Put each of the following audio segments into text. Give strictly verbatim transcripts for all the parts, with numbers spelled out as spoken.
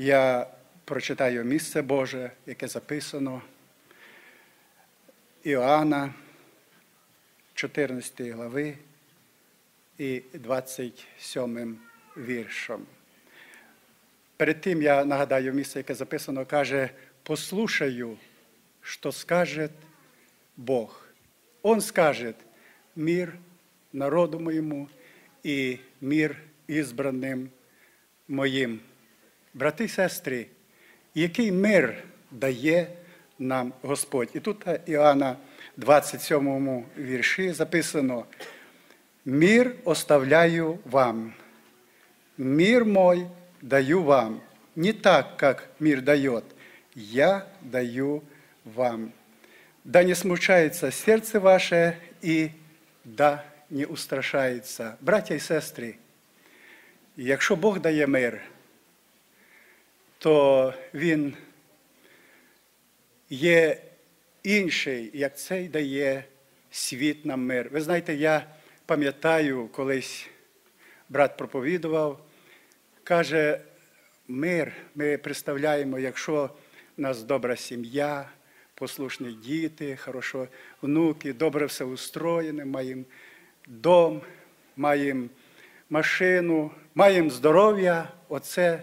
Я прочитаю місце Боже, яке записано Іоанна, чотирнадцятої глави і двадцять сьомим віршом. Перед тим я нагадаю місце, яке записано, каже: «Послушаю, что скажет Бог. Он скажет мир народу моему и мир избранным моим». Брати і сестри, який мир дає нам Господь? І тут Іоанна двадцять сьомому вірші записано: «Мир оставляю вам, мир мой даю вам, не так, как мир дает, я даю вам. Да не смущается сердце ваше и да не устрашається». Браття і сестри, якщо Бог дає мир, то Він є інший, як цей дає світ нам мир. Ви знаєте, я пам'ятаю, колись брат проповідував, каже, мир ми представляємо, якщо в нас добра сім'я, послушні діти, хорошо внуки, добре все устроєне, маємо дом, маємо машину, маємо здоров'я, оце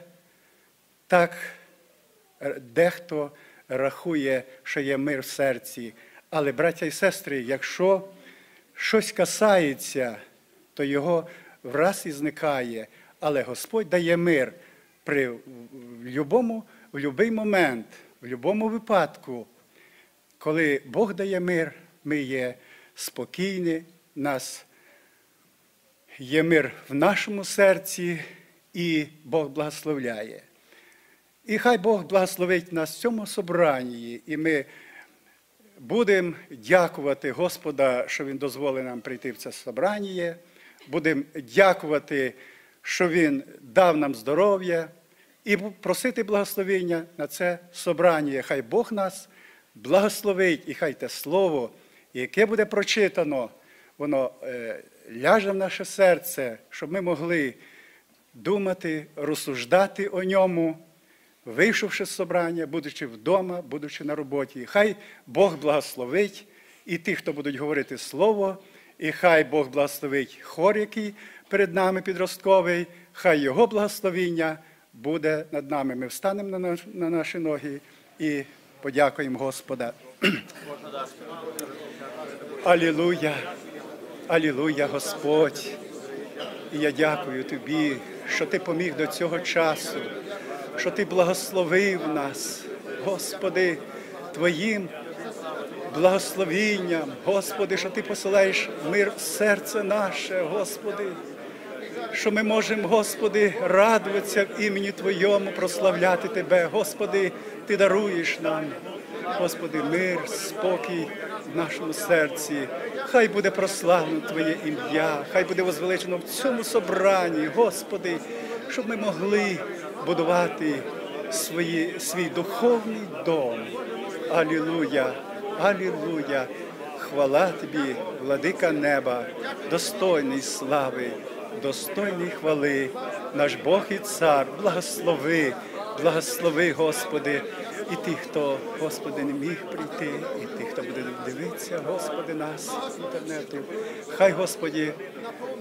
так дехто рахує, що є мир в серці. Але, браття і сестри, якщо щось касається, то його враз і зникає. Але Господь дає мир при, в будь-який момент, в будь-якому випадку. Коли Бог дає мир, ми є спокійні, в нас є мир в нашому серці, і Бог благословляє. І хай Бог благословить нас в цьому собранні, і ми будемо дякувати Господа, що Він дозволив нам прийти в це собрання, будемо дякувати, що Він дав нам здоров'я, і просити благословення на це собрання. Хай Бог нас благословить, і хай те слово, яке буде прочитано, воно ляже в наше серце, щоб ми могли думати, розсуждати о ньому, вийшовши з собрання, будучи вдома, будучи на роботі. Хай Бог благословить і тих, хто будуть говорити слово, і хай Бог благословить хор, який перед нами підростковий, хай Його благословіння буде над нами. Ми встанемо на, на наші ноги і подякуємо Господа. Алілуя, алілуя, Господь. І я дякую Тобі, що Ти поміг до цього часу, що Ти благословив нас, Господи, Твоїм благословінням, Господи, що Ти посилаєш мир в серце наше, Господи, що ми можемо, Господи, радуватися в імені Твоєму, прославляти Тебе. Господи, Ти даруєш нам, Господи, мир, спокій в нашому серці. Хай буде прославлено Твоє ім'я, хай буде возвеличено в цьому собранні, Господи, щоб ми могли будувати свої, свій духовний дом. Алілуя, алілуя, хвала Тобі, владика неба, достойний слави, достойний хвали, наш Бог і Цар, благослови, благослови, Господи, і тих, хто, Господи, не міг прийти, і тих, хто буде дивитися, Господи, нас з інтернету. Хай, Господи,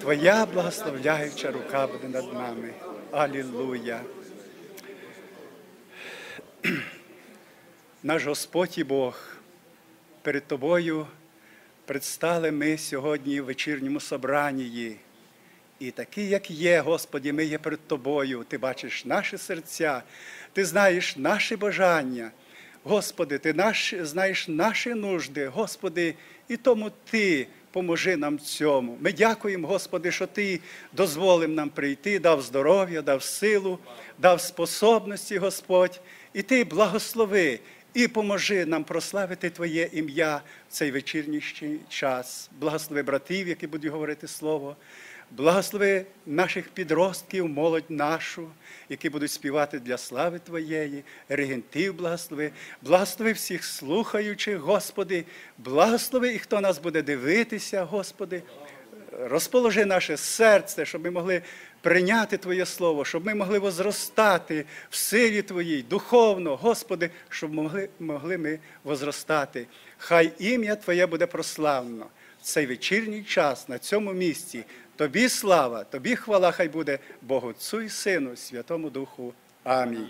Твоя благословляюча рука буде над нами. Алілуя. Наш Господь і Бог, перед Тобою предстали ми сьогодні в вечірньому собранні. І такі, як є, Господі, ми є перед Тобою. Ти бачиш наші серця, Ти знаєш наші бажання. Господи, Ти наш, знаєш наші нужди, Господи, і тому Ти поможи нам в цьому. Ми дякуємо, Господи, що Ти дозволив нам прийти, дав здоров'я, дав силу, дав способності, Господь. І Ти благослови і поможи нам прославити Твоє ім'я в цей вечірній час. Благослови братів, які будуть говорити слово. Благослови наших підростків, молодь нашу, які будуть співати для слави Твоєї, регентів благослови. Благослови всіх слухаючих, Господи. Благослови і хто нас буде дивитися, Господи. розположи наше серце, щоб ми могли прийняти Твоє Слово, щоб ми могли возростати в силі Твоїй, духовно, Господи, щоб могли, могли ми возростати. Хай ім'я Твоє буде прославлено в цей вечірній час на цьому місці. Тобі слава, Тобі хвала хай буде, Богу Отцю і Сину, Святому Духу. Амінь.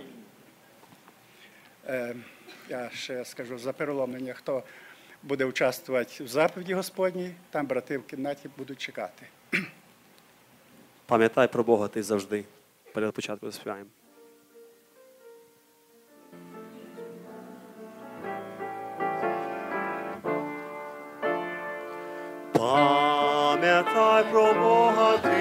Е, я ще скажу за переломлення, хто буде участвувати в заповіді Господній, там брати в кімнаті будуть чекати. Пам'ятай про Бога ти завжди. Перед початком заспіваємо. Пам'ятай про Бога ти завжди.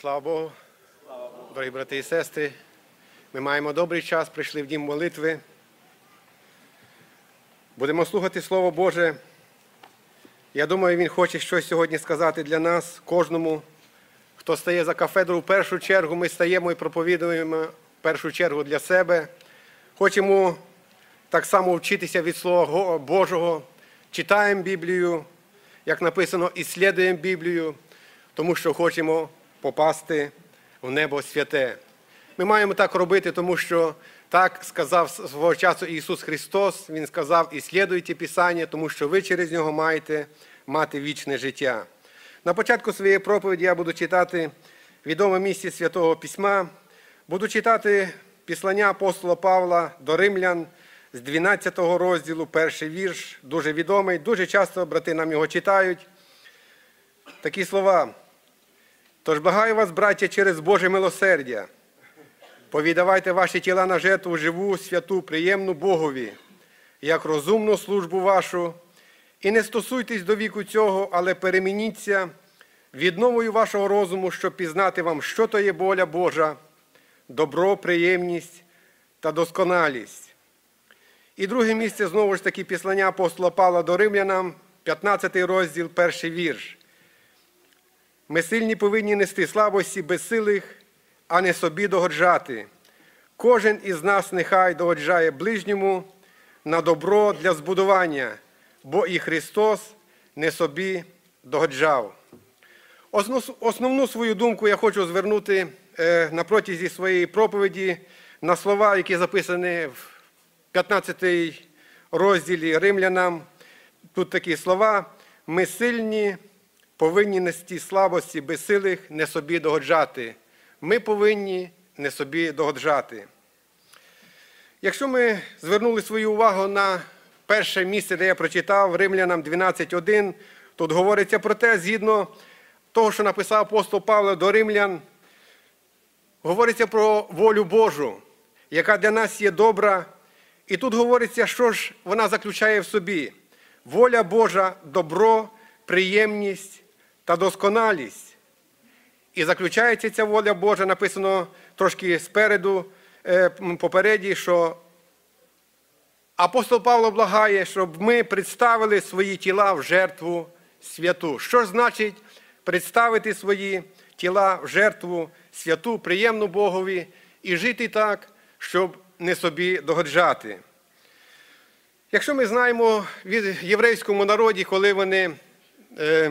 Слава Богу, дорогі брати і сестри, ми маємо добрий час, прийшли в дім молитви. Будемо слухати Слово Боже. Я думаю, Він хоче щось сьогодні сказати для нас, кожному, хто стає за кафедру. В першу чергу ми стаємо і проповідуємо в першу чергу для себе. Хочемо так само вчитися від Слова Божого. Читаємо Біблію, як написано, ісслідуємо Біблію, тому що хочемо попасти в небо святе. Ми маємо так робити, тому що так сказав свого часу Ісус Христос. Він сказав, ісслідуйте Писання, тому що ви через нього маєте мати вічне життя. На початку своєї проповіді я буду читати відоме місце Святого Письма, буду читати післання апостола Павла до римлян з дванадцятого розділу, перший вірш, дуже відомий, дуже часто брати нам його читають. Такі слова. «Тож благаю вас, браття, через Боже милосердя, повідавайте ваші тіла на жертву живу, святу, приємну Богові, як розумну службу вашу, і не стосуйтесь до віку цього, але перемініться відновою вашого розуму, щоб пізнати вам, що то є воля Божа, добро, приємність та досконалість». І друге місце, знову ж таки, післання апостола Павла до римлянам, п'ятнадцятий розділ, перший вірш. «Ми сильні повинні нести слабості безсилих, а не собі догоджати. Кожен із нас нехай догоджає ближньому на добро для збудування, бо і Христос не собі догоджав». Основну свою думку я хочу звернути на протязі своєї проповіді на слова, які записані в п'ятнадцятому розділі римлянам. Тут такі слова. «Ми сильні повинні нести слабості безсилих, не собі догоджати». Ми повинні не собі догоджати. Якщо ми звернули свою увагу на перше місце, де я прочитав, римлянам дванадцять один, тут говориться про те, згідно того, що написав апостол Павло до римлян, говориться про волю Божу, яка для нас є добра. І тут говориться, що ж вона заключає в собі. Воля Божа, добро, приємність та досконалість. І заключається ця воля Божа, написано трошки спереду, попереді, що апостол Павло благає, щоб ми представили свої тіла в жертву святу. Що ж значить представити свої тіла в жертву святу, приємну Богові, і жити так, щоб не собі догоджати? Якщо ми знаємо в єврейському народі, коли вони, е,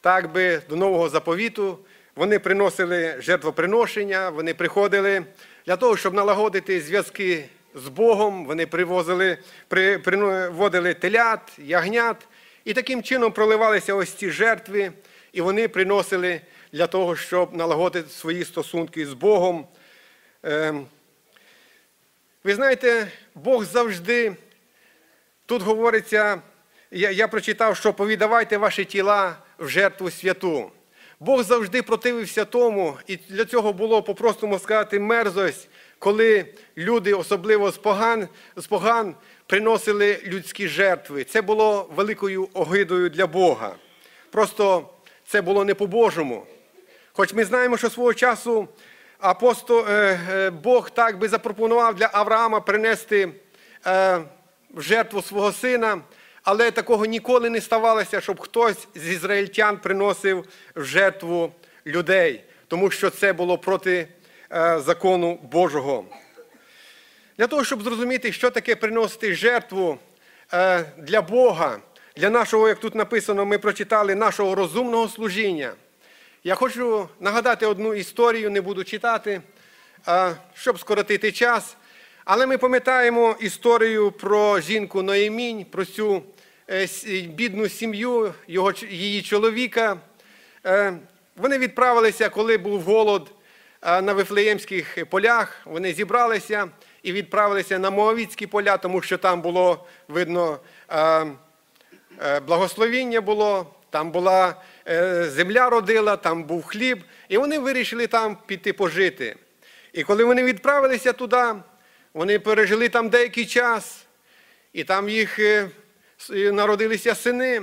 так би, до Нового Заповіту, вони приносили жертвоприношення, вони приходили для того, щоб налагодити зв'язки з Богом, вони привозили, при, приводили телят, ягнят, і таким чином проливалися ось ці жертви, і вони приносили для того, щоб налагодити свої стосунки з Богом. Е, Ви знаєте, Бог завжди, тут говориться, я, я прочитав, що повідавайте ваші тіла в жертву святу. Бог завжди противився тому, і для цього було, по-простому сказати, мерзость, коли люди, особливо з поган, з поган, приносили людські жертви. Це було великою огидою для Бога. Просто це було не по-божому. Хоч ми знаємо, що свого часу Апостол, Бог так би запропонував для Авраама принести в жертву свого сина, але такого ніколи не ставалося, щоб хтось з ізраїльтян приносив в жертву людей, тому що це було проти закону Божого. Для того, щоб зрозуміти, що таке приносити жертву для Бога, для нашого, як тут написано, ми прочитали, нашого розумного служіння, я хочу нагадати одну історію, не буду читати, щоб скоротити час. Але ми пам'ятаємо історію про жінку Ноємінь, про цю бідну сім'ю, його, її чоловіка. Вони відправилися, коли був голод на Вифлеємських полях, вони зібралися і відправилися на Моавітські поля, тому що там було, видно, благословіння було. Там була земля родила, там був хліб, і вони вирішили там піти пожити. І коли вони відправилися туди, вони пережили там деякий час, і там їх народилися сини.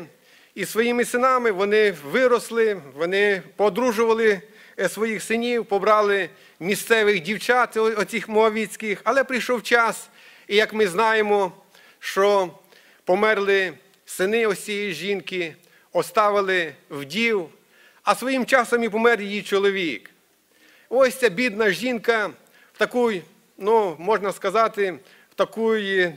І своїми синами вони виросли, вони подружували своїх синів, побрали місцевих дівчат оцих моавітських. Але прийшов час, і як ми знаємо, що померли сини ось цієї жінки, оставили вдів, а своїм часом і помер її чоловік. Ось ця бідна жінка в такій, ну, можна сказати, в такій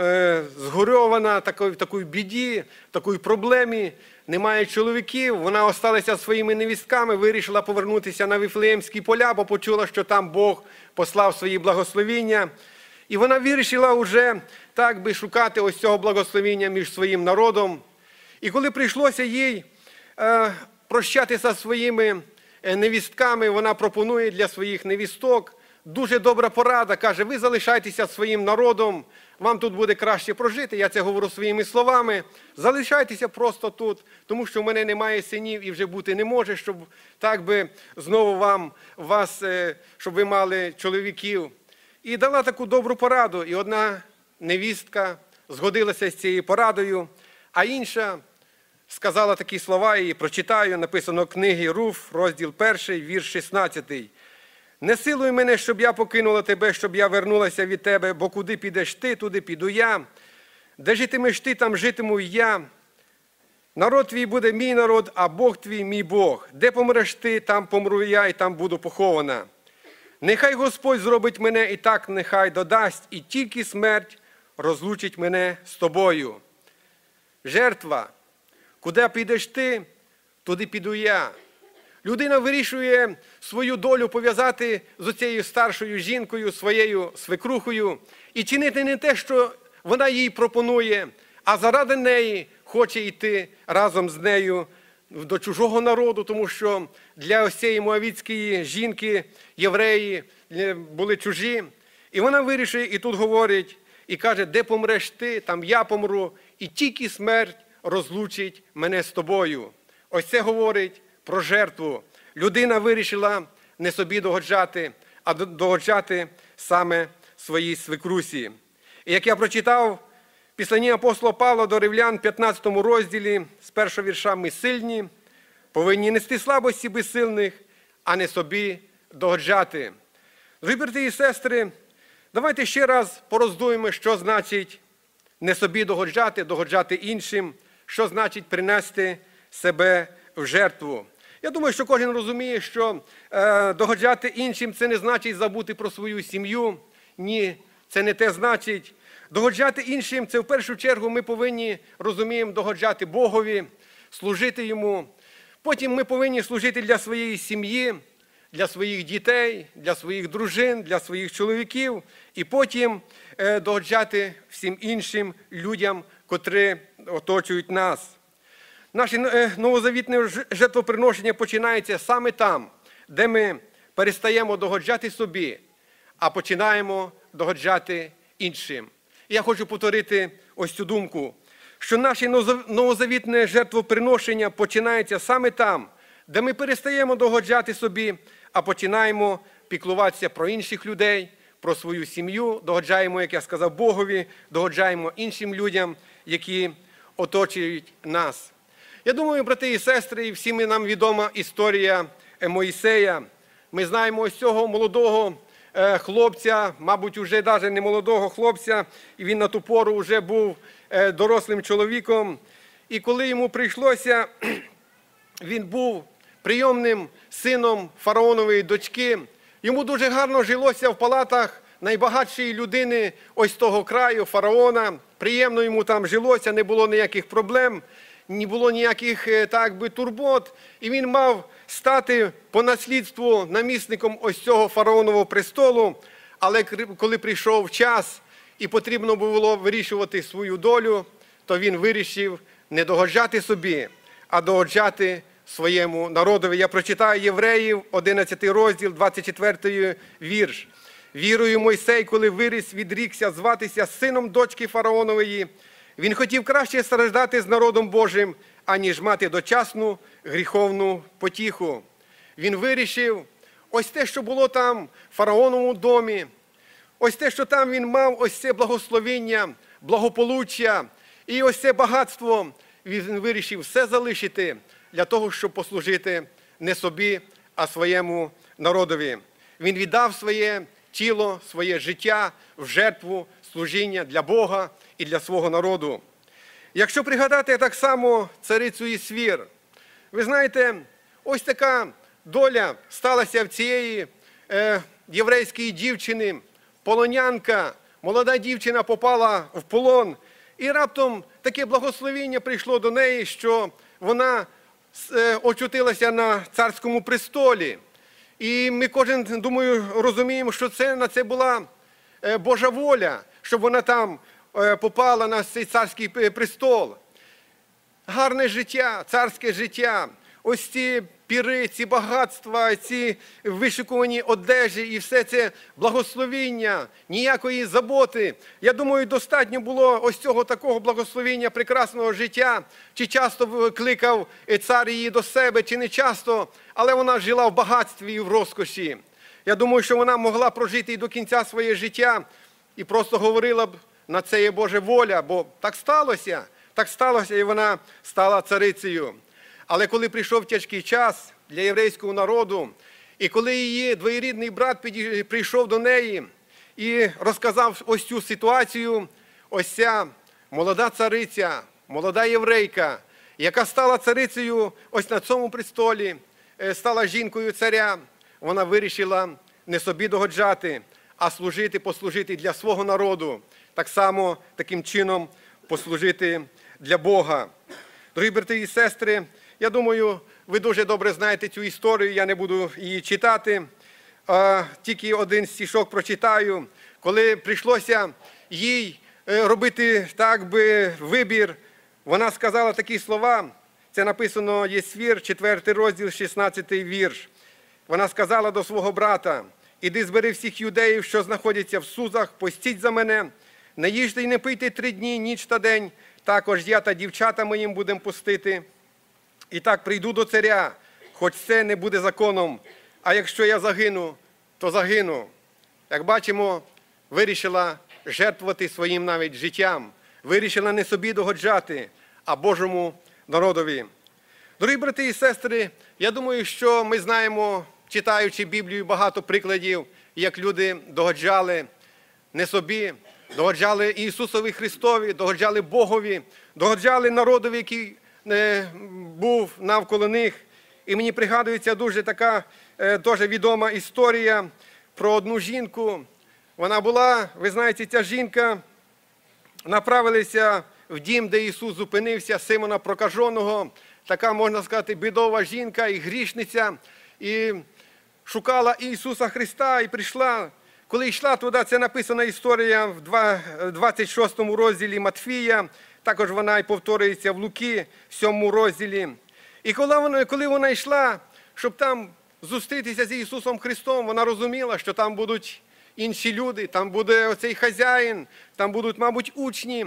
е, згорьована, в такій біді, в такій проблемі, немає чоловіків, вона осталася своїми невістками, вирішила повернутися на Вифлеємські поля, бо почула, що там Бог послав свої благословіння. І вона вирішила вже, так би, шукати ось цього благословіння між своїм народом. І коли прийшлося їй прощатися зі своїми невістками, вона пропонує для своїх невісток. Дуже добра порада, каже, ви залишайтеся своїм народом, вам тут буде краще прожити, я це говорю своїми словами. Залишайтеся просто тут, тому що в мене немає синів і вже бути не може, щоб так би знову вам, вас, щоб ви мали чоловіків. І дала таку добру пораду, і одна невістка згодилася з цією порадою, а інша сказала такі слова, і прочитаю, написано в книгі Руф, розділ перший, вірш шістнадцятий. «Не силуй мене, щоб я покинула тебе, щоб я вернулася від тебе, бо куди підеш ти, туди піду я. Де житимеш ти, там житиму я. Народ твій буде мій народ, а Бог твій мій Бог. Де помреш ти, там помру я, і там буду похована. Нехай Господь зробить мене, і так нехай додасть, і тільки смерть розлучить мене з тобою. Жертва. Куди підеш ти, туди піду я». Людина вирішує свою долю пов'язати з цією старшою жінкою, своєю свекрухою, і чинити не те, що вона їй пропонує, а заради неї хоче йти разом з нею до чужого народу, тому що для ось цієї моавітської жінки євреї були чужі. І вона вирішує, і тут говорить, і каже, де помреш ти, там я помру, і тільки смерть розлучить мене з тобою. Ось це говорить про жертву. Людина вирішила не собі догоджати, а догоджати саме своїй свекрусі. І як я прочитав післання апостола Павла до Римлян в п'ятнадцятому розділі, з першого вірша, ми сильні, повинні нести слабості безсильних, а не собі догоджати. Дорогі брати і сестри, давайте ще раз пороздуємо, що значить не собі догоджати, догоджати іншим, що значить принести себе в жертву. Я думаю, що кожен розуміє, що е, догоджати іншим – це не значить забути про свою сім'ю. Ні, це не те значить. Догоджати іншим – це в першу чергу ми повинні, розуміємо, догоджати Богові, служити Йому. Потім ми повинні служити для своєї сім'ї, для своїх дітей, для своїх дружин, для своїх чоловіків. І потім е, догоджати всім іншим людям, котрі оточують нас. Наше новозавітне жертвоприношення починається саме там, де ми перестаємо догоджати собі, а починаємо догоджати іншим. Я хочу повторити ось цю думку, що наше новозавітне жертвоприношення починається саме там, де ми перестаємо догоджати собі, а починаємо піклуватися про інших людей, про свою сім'ю, догоджаємо, як я сказав, Богові, догоджаємо іншим людям, які оточують нас. Я думаю, брати і сестри, і всім нам відома історія Мойсея. Ми знаємо ось цього молодого хлопця, мабуть, вже навіть не молодого хлопця, і він на ту пору вже був дорослим чоловіком. І коли йому прийшлося, він був прийомним сином фараонової дочки. Йому дуже гарно жилося в палатах найбагатшої людини ось того краю, фараона. Приємно йому там жилося, не було ніяких проблем. Не було ніяких, так би, турбот, і він мав стати по наслідству намісником ось цього фараонового престолу, але коли прийшов час і потрібно було вирішувати свою долю, то він вирішив не догоджати собі, а догоджати своєму народові. Я прочитаю Євреїв, одинадцятий розділ, двадцять четвертий вірш. «Вірою Мойсей, коли виріс, відрікся зватися сином дочки фараонової, він хотів краще страждати з народом Божим, аніж мати дочасну гріховну потіху». Він вирішив, ось те, що було там в фараоновому домі, ось те, що там він мав, ось це благословіння, благополуччя і ось це багатство, він вирішив все залишити для того, щоб послужити не собі, а своєму народові. Він віддав своє тіло, своє життя в жертву служіння для Бога і для свого народу. Якщо пригадати так само царицю Есфір, ви знаєте, ось така доля сталася в цієї е, єврейської дівчини, полонянка, молода дівчина попала в полон, і раптом таке благословіння прийшло до неї, що вона е, очутилася на царському престолі. І ми кожен, думаю, розуміємо, що це, на це була е, Божа воля, щоб вона там попала на цей царський престол. гарне життя, царське життя, ось ці піри, ці багатства, ці вишикувані одежі і все це благословіння, ніякої заботи. Я думаю, достатньо було ось цього такого благословіння, прекрасного життя. Чи часто кликав цар її до себе, чи не часто, але вона жила в багатстві і в розкоші. Я думаю, що вона могла прожити і до кінця своє життя, і просто говорила б, на це є Божа воля, бо так сталося, так сталося, і вона стала царицею. Але коли прийшов тяжкий час для єврейського народу, і коли її двоюрідний брат прийшов до неї і розказав ось цю ситуацію, ось ця молода цариця, молода єврейка, яка стала царицею ось на цьому престолі, стала жінкою царя, вона вирішила не собі догоджати, а служити, послужити для свого народу, так само, таким чином послужити для Бога. Дорогі брати і сестри, я думаю, ви дуже добре знаєте цю історію, я не буду її читати, тільки один стішок прочитаю, коли прийшлося їй робити так би вибір, вона сказала такі слова, це написано Есфір, четвертий розділ, шістнадцятий вірш. Вона сказала до свого брата: «Іди збери всіх юдеїв, що знаходяться в Сузах, постіть за мене, не їжте й не пийте три дні, ніч та день, також я та дівчата моїм будемо постити. І так прийду до царя, хоч це не буде законом, а якщо я загину, то загину». Як бачимо, вирішила жертвувати своїм навіть життям, вирішила не собі догоджати, а Божому народові. Дорогі брати і сестри, я думаю, що ми знаємо, читаючи Біблію, багато прикладів, як люди догоджали не собі, догоджали Ісусові Христові, догоджали Богові, догоджали народові, який був навколо них. І мені пригадується дуже така дуже відома історія про одну жінку. Вона була, ви знаєте, ця жінка, направилася в дім, де Ісус зупинився, Симона прокаженого, така, можна сказати, бідова жінка і грішниця, і шукала Ісуса Христа, і прийшла. Коли йшла туди, це написана історія в двадцять шостому розділі Матфія, також вона і повторюється в Луки, в сьомому розділі. І коли вона, коли вона йшла, щоб там зустрітися з Ісусом Христом, вона розуміла, що там будуть інші люди, там буде оцей хазяїн, там будуть, мабуть, учні.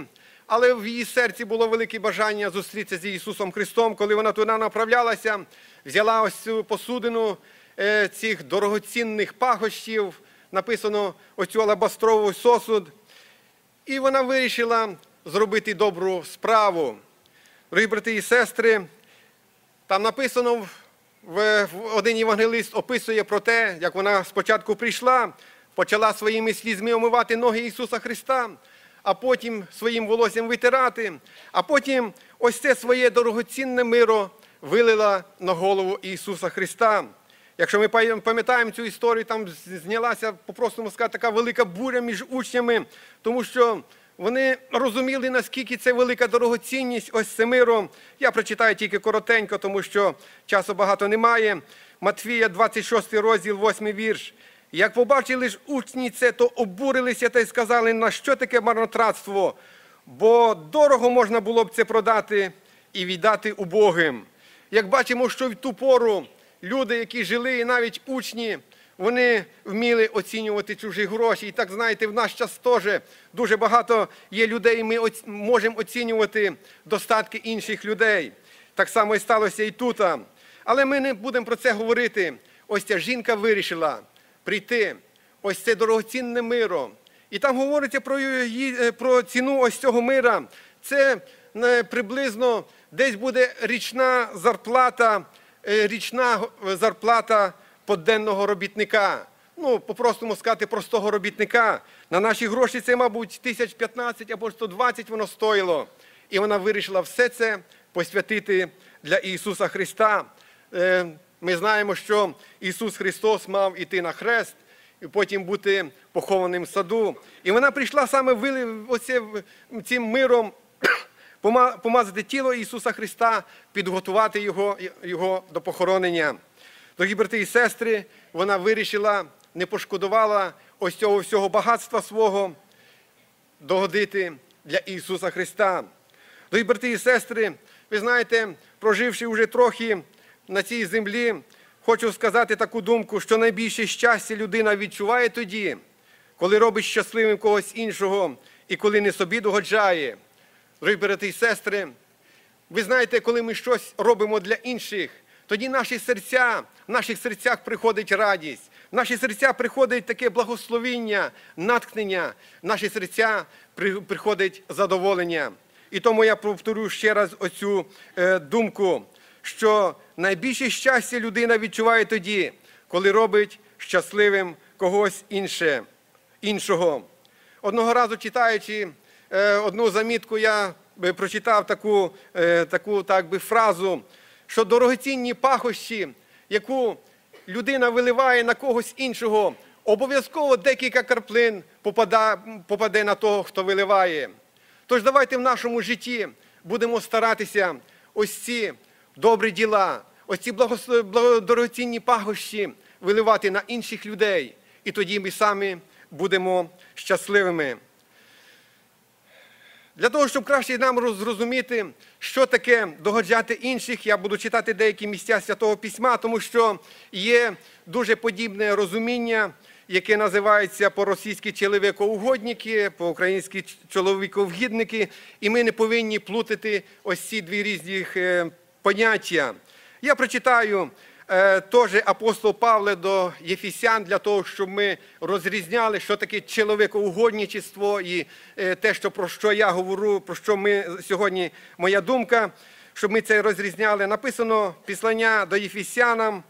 Але в її серці було велике бажання зустрітися з Ісусом Христом. Коли вона туди направлялася, взяла ось цю посудину цих дорогоцінних пахощів, написано ось цю алебастрову сосуд, і вона вирішила зробити добру справу. Дорогі брати і сестри, там написано, один євангелист описує про те, як вона спочатку прийшла, почала своїми слізьми омивати ноги Ісуса Христа, а потім своїм волоссям витирати, а потім ось це своє дорогоцінне миро вилила на голову Ісуса Христа. Якщо ми пам'ятаємо цю історію, там знялася, по-простому сказати, така велика буря між учнями, тому що вони розуміли, наскільки це велика дорогоцінність, ось це миро. Я прочитаю тільки коротенько, тому що часу багато немає. Матвія, двадцять шостий розділ, восьмий вірш. «Як побачили ж учні це, то обурилися та й сказали, на що таке марнотратство, бо дорого можна було б це продати і віддати убогим». Як бачимо, що в ту пору люди, які жили, і навіть учні, вони вміли оцінювати чужі гроші. І так, знаєте, в наш час теж дуже багато є людей, ми оці... можемо оцінювати достатки інших людей. Так само і сталося і тут. Але ми не будемо про це говорити. Ось ця жінка вирішила прийти, ось це дорогоцінне миро. І там говориться про, її... про ціну ось цього мира. Це приблизно десь буде річна зарплата, річна зарплата поденного робітника. Ну, по-простому сказати, простого робітника. На наші гроші це, мабуть, тисяча п'ятнадцять або сто двадцять воно стоїло. І вона вирішила все це посвятити для Ісуса Христа. Ми знаємо, що Ісус Христос мав іти на хрест і потім бути похованим в саду. І вона прийшла саме оце, цим миром, помазати тіло Ісуса Христа, підготувати його, його до похоронення. Дорогі брати і сестри, вона вирішила, не пошкодувала ось цього всього багатства свого догодити для Ісуса Христа. Дорогі брати і сестри, Ви знаєте, проживши вже трохи на цій землі, хочу сказати таку думку, що найбільше щастя людина відчуває тоді, коли робить щасливим когось іншого і коли не собі догоджає. Дорогі брати і сестри, ви знаєте, коли ми щось робимо для інших, тоді наші серця, в наших серцях приходить радість, в наші серця приходить таке благословіння, натхнення, в наші серця приходить задоволення. І тому я повторю ще раз оцю е, думку, що найбільше щастя людина відчуває тоді, коли робить щасливим когось інше, іншого. Одного разу, читаючи е, одну замітку, я прочитав таку, е, таку так би, фразу, що дорогоцінні пахощі, яку людина виливає на когось іншого, обов'язково декілька краплин попаде, попаде на того, хто виливає. Тож давайте в нашому житті будемо старатися ось ці добрі діла, ось ці благослов... дорогоцінні пахощі виливати на інших людей, і тоді ми самі будемо щасливими. Для того, щоб краще нам зрозуміти, що таке догоджати інших, я буду читати деякі місця Святого Письма, тому що є дуже подібне розуміння, яке називається по-російськи «чоловікоугодники», по-українськи «чоловіковгідники», і ми не повинні плутати ось ці дві різні поняття. Я прочитаю е, теж апостол Павло до Єфесян, для того, щоб ми розрізняли, що таке чоловікоугодничество і е, те, що, про що я говорю, про що ми сьогодні, моя думка, щоб ми це розрізняли. Написано післання до Єфесянам,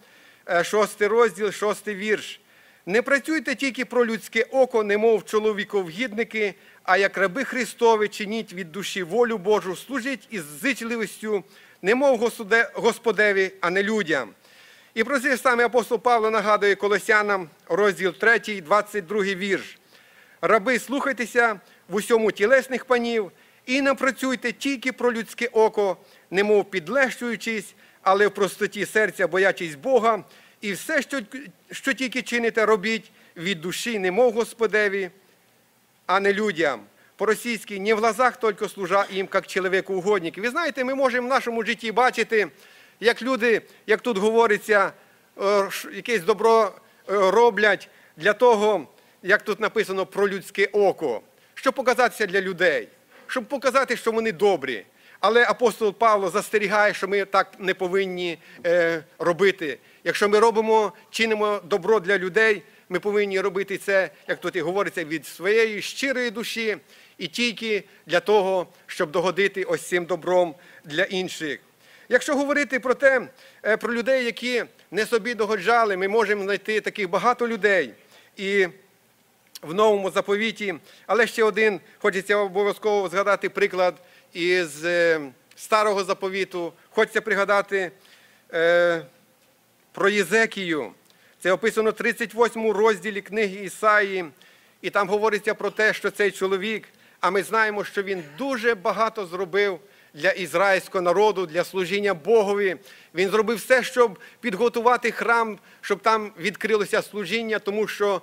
е, шостий розділ, шостий вірш. «Не працюйте тільки про людське око, немов чоловіковгідники, а як раби Христові чиніть від душі волю Божу, служіть із зичливістю, немов Господеві, а не людям». І про це саме апостол Павло нагадує Колосянам, розділ третій, двадцять другий вірш. «Раби, слухайтеся в усьому тілесних панів, і не працюйте тільки про людське око, немов підлещуючись, але в простоті серця боячись Бога, і все, що, що тільки чините, робіть від душі, немов Господеві, а не людям». По-російськи «не в глазах тільки служа їм, як чоловіку угодники». Ви знаєте, ми можемо в нашому житті бачити, як люди, як тут говориться, якесь добро роблять для того, як тут написано, про людське око, щоб показатися для людей, щоб показати, що вони добрі. Але апостол Павло застерігає, що ми так не повинні е, робити. Якщо ми робимо, чинимо добро для людей, ми повинні робити це, як тут і говориться, від своєї щирої душі і тільки для того, щоб догодити ось цим добром для інших. Якщо говорити про те, про людей, які не собі догоджали, ми можемо знайти таких багато людей і в Новому Заповіті. Але ще один, хочеться обов'язково згадати приклад із Старого Заповіту. Хочеться пригадати е, про Езекію. Це описано в тридцять восьмому розділі книги Ісаї. І там говориться про те, що цей чоловік, а ми знаємо, що він дуже багато зробив для ізраїльського народу, для служіння Богові. Він зробив все, щоб підготувати храм, щоб там відкрилося служіння, тому що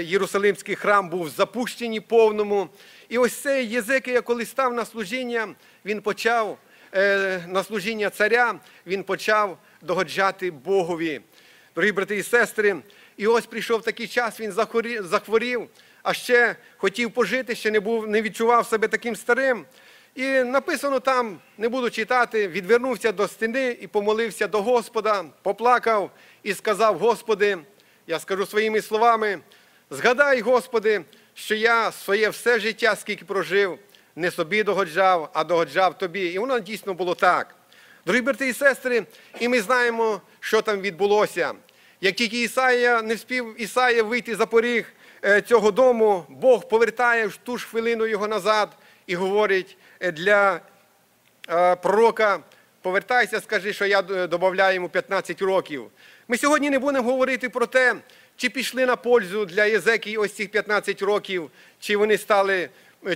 Єрусалимський храм був запущений повному. І ось цей Єзекія, коли став на служіння, він почав, на служіння царя, він почав догоджати Богові. Дорогі брати і сестри, і ось прийшов такий час, він захворів, а ще хотів пожити, ще не був, не відчував себе таким старим. І написано там, не буду читати, відвернувся до стіни і помолився до Господа, поплакав і сказав: «Господи», я скажу своїми словами, «згадай, Господи, що я своє все життя, скільки прожив, не собі догоджав, а догоджав Тобі». І воно дійсно було так. Дорогі брати і сестри, і ми знаємо, що там відбулося. Як тільки Ісая не встиг Ісая вийти за поріг цього дому, Бог повертає в ту ж хвилину його назад і говорить для пророка: «Повертайся, скажи, що я додаю йому п'ятнадцять років». Ми сьогодні не будемо говорити про те, чи пішли на пользу для Єзекії ось цих п'ятнадцять років, чи вони стали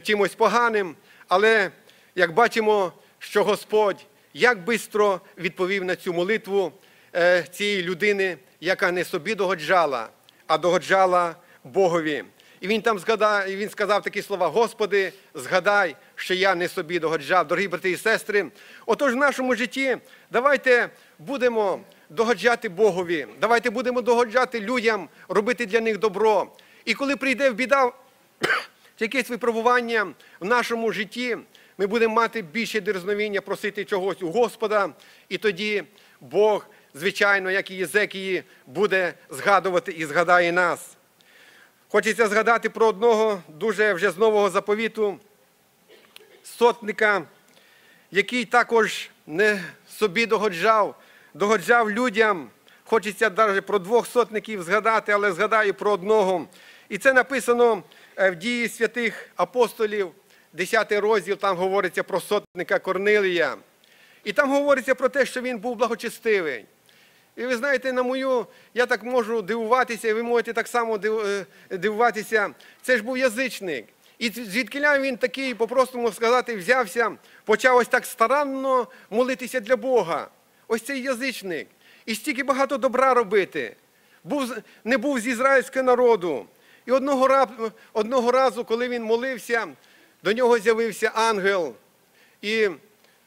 чимось поганим, але як бачимо, що Господь як швидко відповів на цю молитву е, цієї людини, яка не собі догоджала, а догоджала Богові. І він там згадав, і він сказав такі слова: «Господи, згадай, що я не собі догоджав». Дорогі брати і сестри, отож в нашому житті давайте будемо догоджати Богові, давайте будемо догоджати людям, робити для них добро. І коли прийде в біда якесь випробування в нашому житті, ми будемо мати більше дерзновіння просити чогось у Господа, і тоді Бог, звичайно, як і Єзекії, буде згадувати і згадає нас. Хочеться згадати про одного дуже вже з Нового Заповіту сотника, який також не собі догоджав, догоджав людям. Хочеться навіть про двох сотників згадати, але згадаю про одного. І це написано в «Дії святих апостолів», десятий розділ, там говориться про сотника Корнилія. І там говориться про те, що він був благочестивий. І ви знаєте, на мою, я так можу дивуватися, і ви можете так само дивуватися, це ж був язичник. І звідкіля він такий, по-простому сказати, взявся, почав ось так старанно молитися для Бога. Ось цей язичник. І стільки багато добра робити. Був, не був з ізраїльського народу. І одного, одного разу, коли він молився, до нього з'явився ангел. І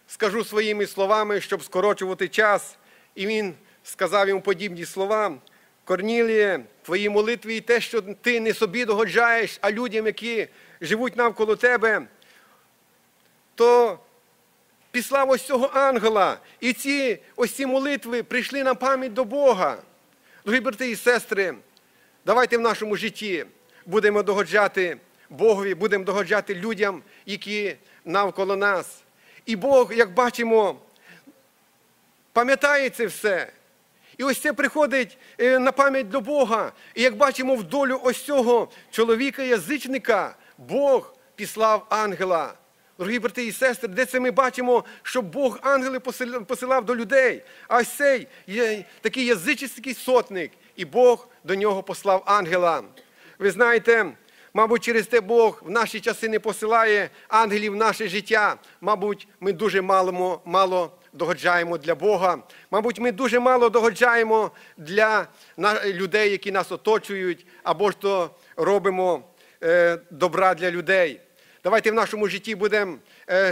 скажу своїми словами, щоб скорочувати час. І він сказав йому подібні слова: «Корніліє, твої молитви і те, що ти не собі догоджаєш, а людям, які живуть навколо тебе, то післав ось цього ангела, і ці, ось ці молитви прийшли на пам'ять до Бога». Дорогі брати і сестри, давайте в нашому житті будемо догоджати Богові, будемо догоджати людям, які навколо нас. І Бог, як бачимо, пам'ятає це все. І ось це приходить на пам'ять до Бога. І як бачимо, в долю ось цього чоловіка-язичника Бог післав ангела. Дорогі брати і сестри, де це ми бачимо, що Бог ангели посилав до людей, а ось цей такий язичницький сотник, і Бог до нього послав ангела. Ви знаєте, мабуть, через те Бог в наші часи не посилає ангелів в наше життя. Мабуть, ми дуже мало, мало догоджаємо для Бога. Мабуть, ми дуже мало догоджаємо для людей, які нас оточують, або ж то робимо е, добра для людей. Давайте в нашому житті будемо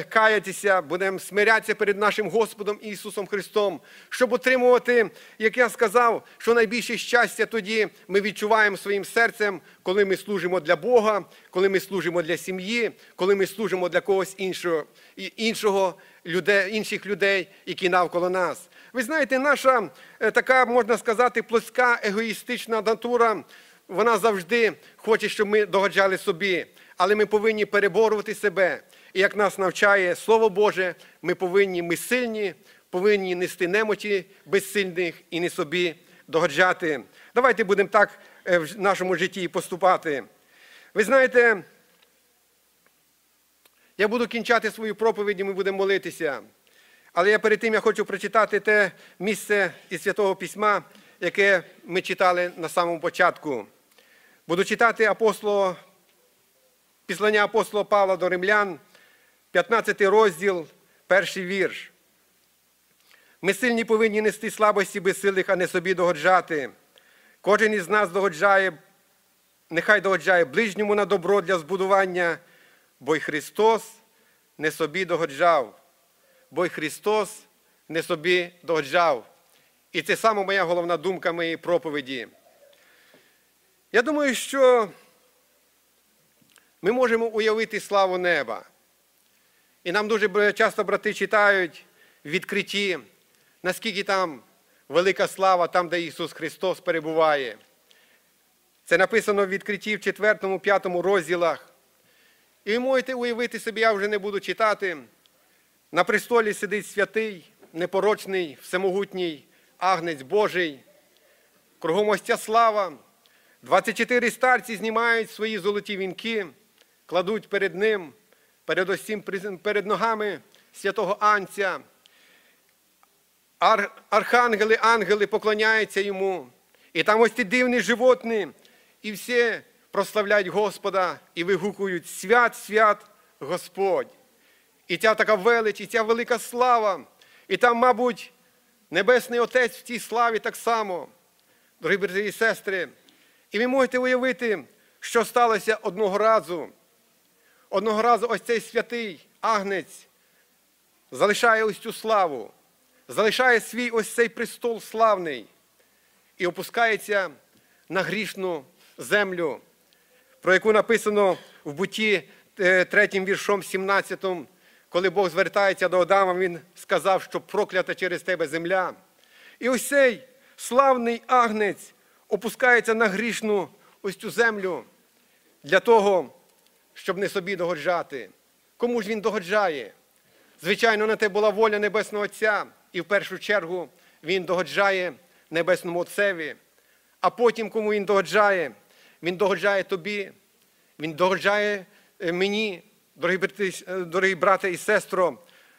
каятися, будемо смирятися перед нашим Господом Ісусом Христом, щоб отримувати, як я сказав, що найбільше щастя тоді ми відчуваємо своїм серцем, коли ми служимо для Бога, коли ми служимо для сім'ї, коли ми служимо для когось іншого, іншого людей, інших людей, які навколо нас. Ви знаєте, наша така, можна сказати, плоска, егоїстична натура, вона завжди хоче, щоб ми догоджали собі. Але ми повинні переборювати себе. І як нас навчає Слово Боже, ми повинні, ми сильні, повинні нести немоті безсильних і не собі догоджати. Давайте будемо так в нашому житті поступати. Ви знаєте, я буду кінчати свою проповідь, і ми будемо молитися. Але я перед тим я хочу прочитати те місце із Святого Письма, яке ми читали на самому початку. Буду читати апостола Післання апостола Павла до римлян, п'ятнадцятий розділ, перший вірш. «Ми сильні повинні нести слабості безсилих, а не собі догоджати. Кожен із нас догоджає, нехай догоджає ближньому на добро для збудування, бо й Христос не собі догоджав». Бо й Христос не собі догоджав. І це саме моя головна думка моєї проповіді. Я думаю, що ми можемо уявити славу неба. І нам дуже часто брати читають в відкритті, наскільки там велика слава, там, де Ісус Христос перебуває. Це написано в відкритті в четвертому-п'ятому розділах. І ви можете уявити собі, я вже не буду читати. На престолі сидить святий, непорочний, всемогутній Агнець Божий. Кругом ось ця слава. двадцять чотири старці знімають свої золоті вінки, кладуть перед ним, перед усім, перед ногами святого Анця. Ар, архангели, ангели поклоняються йому. І там ось ті дивні животні. І всі прославляють Господа і вигукують: «Свят, свят Господь». І ця така велич, і ця велика слава. І там, мабуть, Небесний Отець в цій славі так само. Дорогі брати і сестри, і ви можете уявити, що сталося одного разу. Одного разу ось цей святий агнець залишає ось цю славу, залишає свій ось цей престол славний і опускається на грішну землю, про яку написано в Битті третім віршом сімнадцятим, коли Бог звертається до Адама, Він сказав, що проклята через тебе земля. І ось цей славний агнець опускається на грішну ось цю землю для того, щоб не собі догоджати. Кому ж він догоджає? Звичайно, на те була воля Небесного Отця, і в першу чергу він догоджає Небесному Отцеві. А потім, кому він догоджає? Він догоджає тобі, він догоджає мені, дорогі брати і сестро.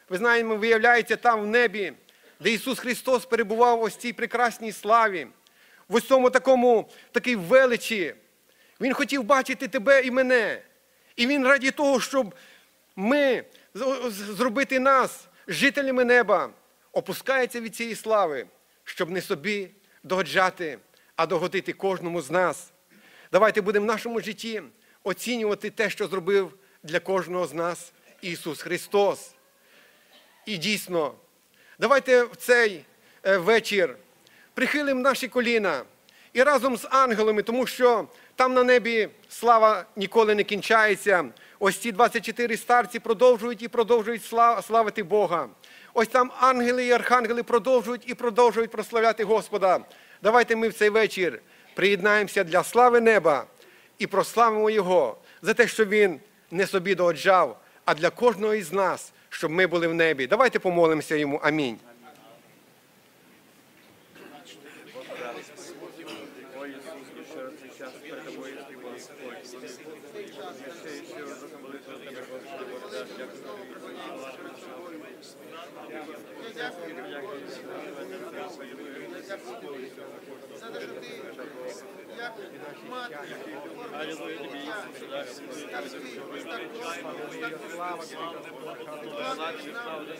Ви знаєте, виявляється там в небі, де Ісус Христос перебував ось цій прекрасній славі, в ось цьому такому, такій величі. Він хотів бачити тебе і мене. І Він раді того, щоб ми, зробити нас, жителями неба, опускається від цієї слави, щоб не собі догоджати, а догодити кожному з нас. Давайте будемо в нашому житті оцінювати те, що зробив для кожного з нас Ісус Христос. І дійсно, давайте в цей вечір прихилимо наші коліна і разом з ангелами, тому що там на небі слава ніколи не кінчається. Ось ці двадцять чотири старці продовжують і продовжують славити Бога. Ось там ангели і архангели продовжують і продовжують прославляти Господа. Давайте ми в цей вечір приєднаємося для слави неба і прославимо Його за те, що Він не собі догоджав, а для кожного із нас, щоб ми були в небі. Давайте помолимося Йому. Амінь.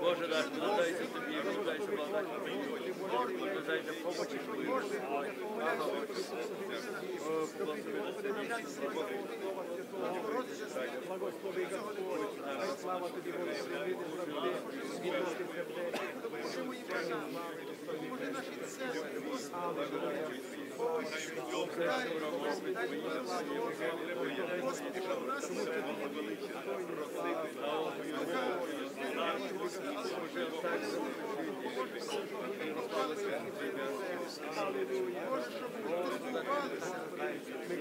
Боже наш, надайте тобі, надайте благодать Твою, надайте помочі Твою, благослови Господь, слава тобі, Господи, відносимося в тебе, Боже мої права, Боже наші серця, Господи, Ми до тебе. Ми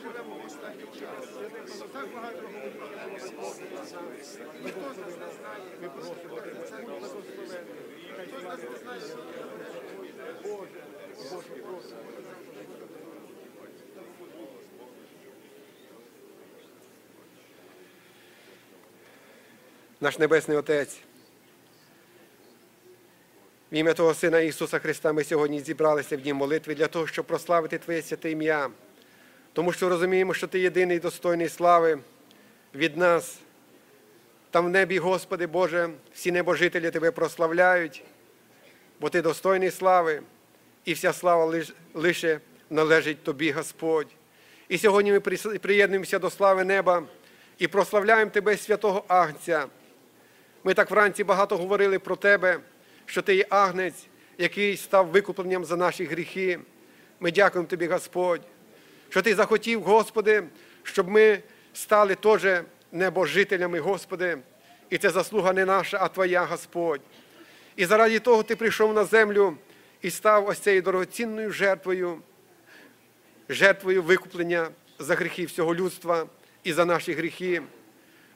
живемо в останній час. Так багато говоримо. Ніхто з нас не знає. Ми просимо тебе. Це не благословено. Ніхто з нас не знає, що ти робиш. Боже, Боже, просимо. Наш Небесний Отець, в ім'я Твого Сина Ісуса Христа ми сьогодні зібралися в Дні молитви для того, щоб прославити Твоє святе ім'я, тому що розуміємо, що Ти єдиний достойний слави від нас. Там в небі, Господи Боже, всі небожителі Тебе прославляють, бо Ти достойний слави, і вся слава лише належить Тобі, Господь. І сьогодні ми приєднуємося до слави неба і прославляємо Тебе, святого Агнця. Ми так вранці багато говорили про Тебе, що Ти є Агнець, який став викупленням за наші гріхи. Ми дякуємо Тобі, Господь, що Ти захотів, Господи, щоб ми стали теж небожителями, Господи. І це заслуга не наша, а Твоя, Господь. І заради того Ти прийшов на землю і став ось цією дорогоцінною жертвою, жертвою викуплення за гріхи всього людства і за наші гріхи.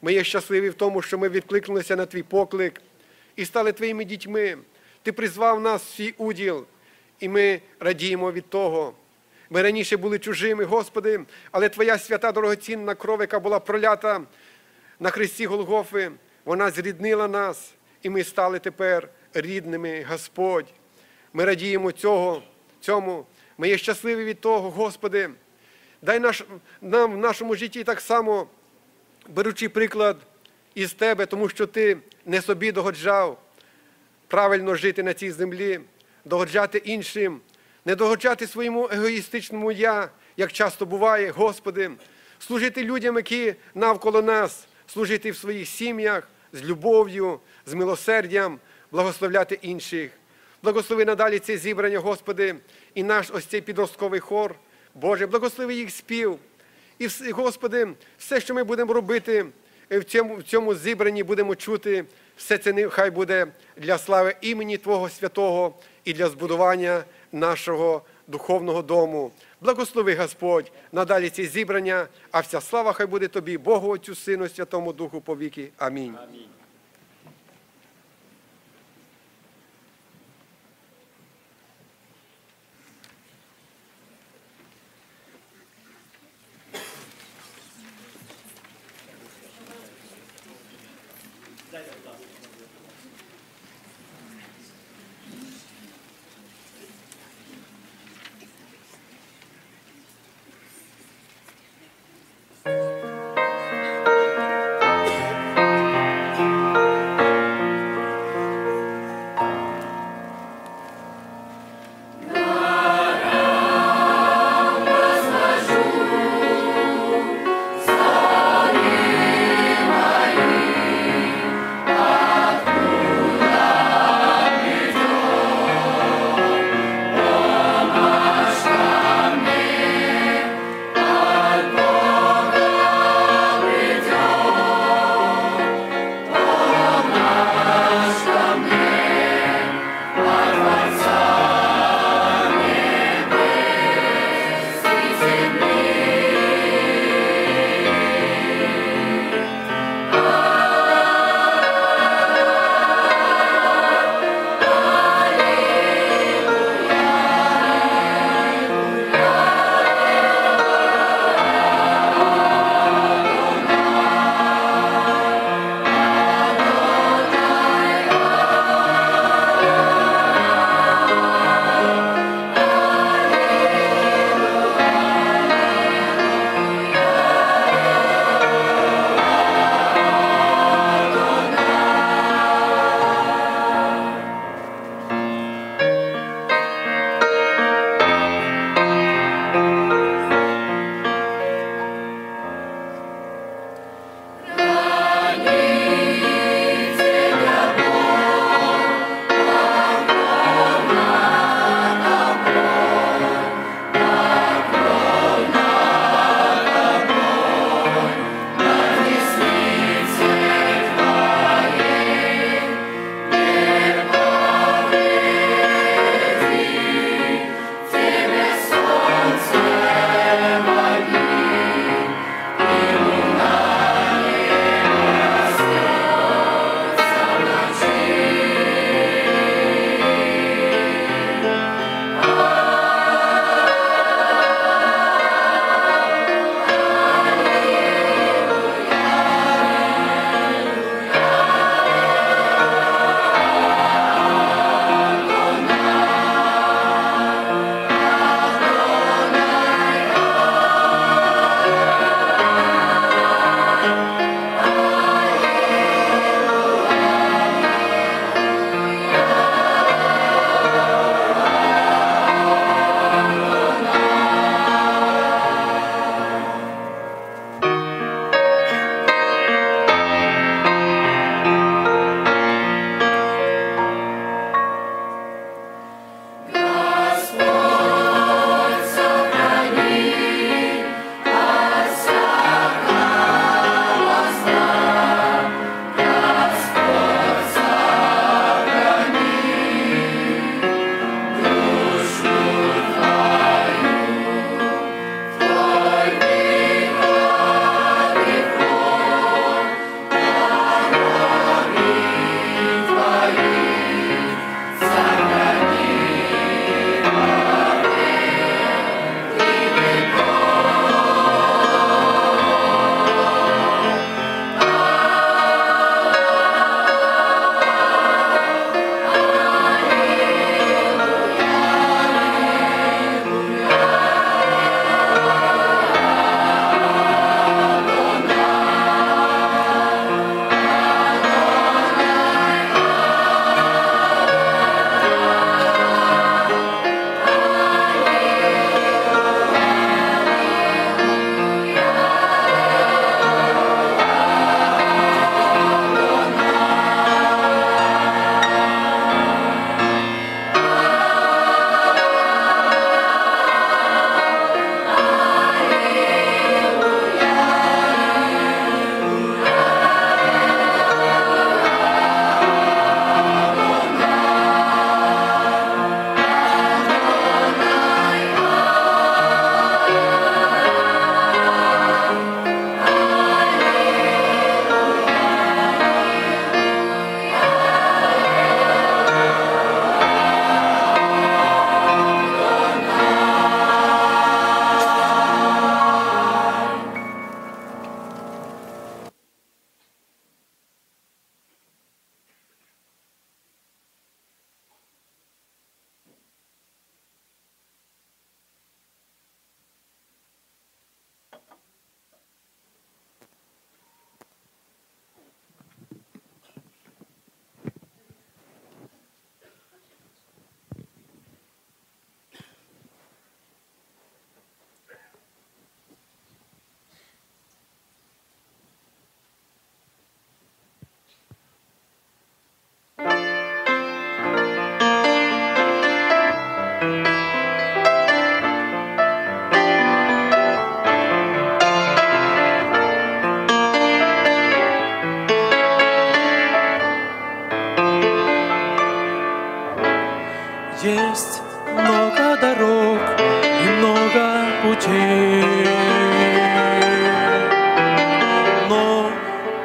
Ми є щасливі в тому, що ми відкликнулися на Твій поклик і стали Твоїми дітьми. Ти призвав нас в свій уділ, і ми радіємо від того. Ми раніше були чужими, Господи, але Твоя свята дорогоцінна кров, яка була пролята на хресті Голгофи, вона зріднила нас, і ми стали тепер рідними, Господь. Ми радіємо цього, цьому. Ми є щасливі від того, Господи. Дай наш, нам в нашому житті так само, беручи приклад із Тебе, тому що Ти не собі догоджав правильно жити на цій землі, догоджати іншим, не догоджати своєму егоїстичному «я», як часто буває, Господи, служити людям, які навколо нас, служити в своїх сім'ях, з любов'ю, з милосердям, благословляти інших. Благослови надалі це зібрання, Господи, і наш ось цей підростковий хор. Боже, благослови їх спів. І, Господи, все, що ми будемо робити в цьому, в цьому зібранні, будемо чути, все це нехай буде для слави імені Твого Святого і для збудування нашого духовного дому. Благослови, Господь, надалі ці зібрання, а вся слава хай буде Тобі, Богу Отцю, Сину, Святому Духу повіки. Амінь. Амінь.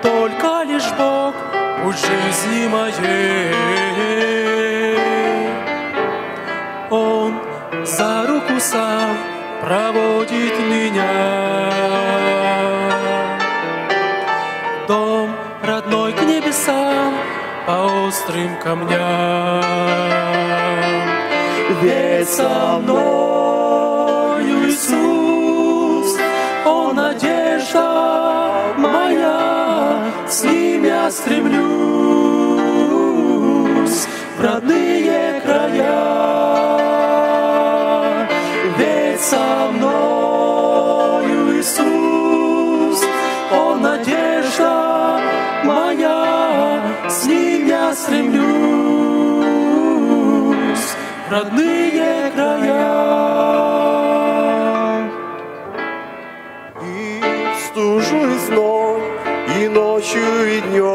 только лишь Бог путь жизни моей. Он за руку сам проводит меня. Дом родной к небесам, по острым камням. Ведь со мною Иисус, Он надежда моя, с Ним я стремлюсь в родные края. Ведь со мною Иисус, Он надежда моя, с Ним я стремлюсь в родные края. И в стужу и сном, и ночью и днем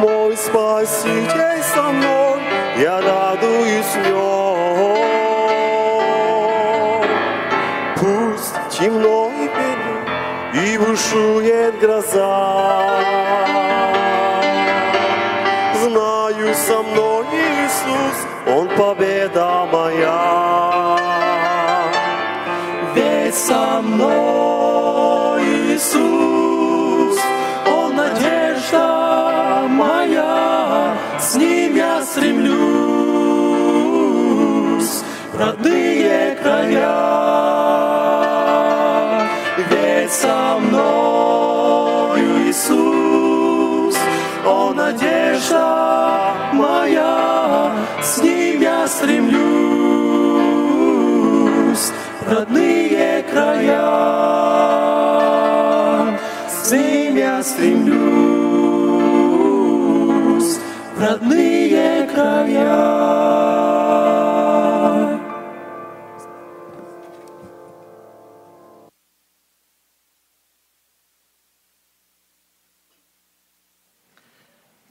мой Спаситель со мной, я радуюсь в нем. Пусть темно и бедно, и бушует гроза, знаю, со мной Иисус, Он победа моя. Ведь со мной Иисус, Он надежда моя, с Ним я стремлюсь в родные края. Ведь со мною Иисус, Он надежда моя, с Ним я стремлюсь в родные края. С Ним я стремлюсь в родные края.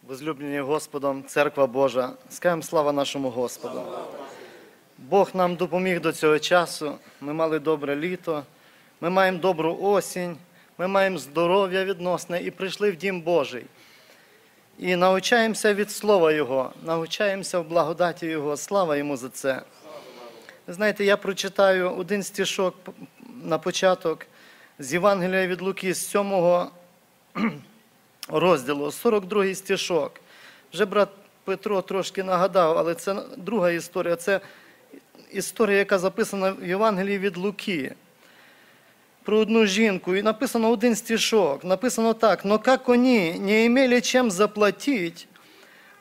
Возлюблені Господом, Церква Божа, скажемо слава нашому Господу. Бог нам допоміг до цього часу, ми мали добре літо, ми маємо добру осінь, ми маємо здоров'я відносне і прийшли в Дім Божий. І навчаємося від Слова Його, навчаємося в благодаті Його, слава Йому за це. Знаєте, я прочитаю один стишок на початок з Євангелія від Луки, з сьомого розділу, сорок другий стишок. Вже брат Петро трошки нагадав, але це друга історія. Це історія, яка записана в Євангелії від Луки. Про одну жінку. І написано один стишок. Написано так. «Но как они не имели чем заплатить,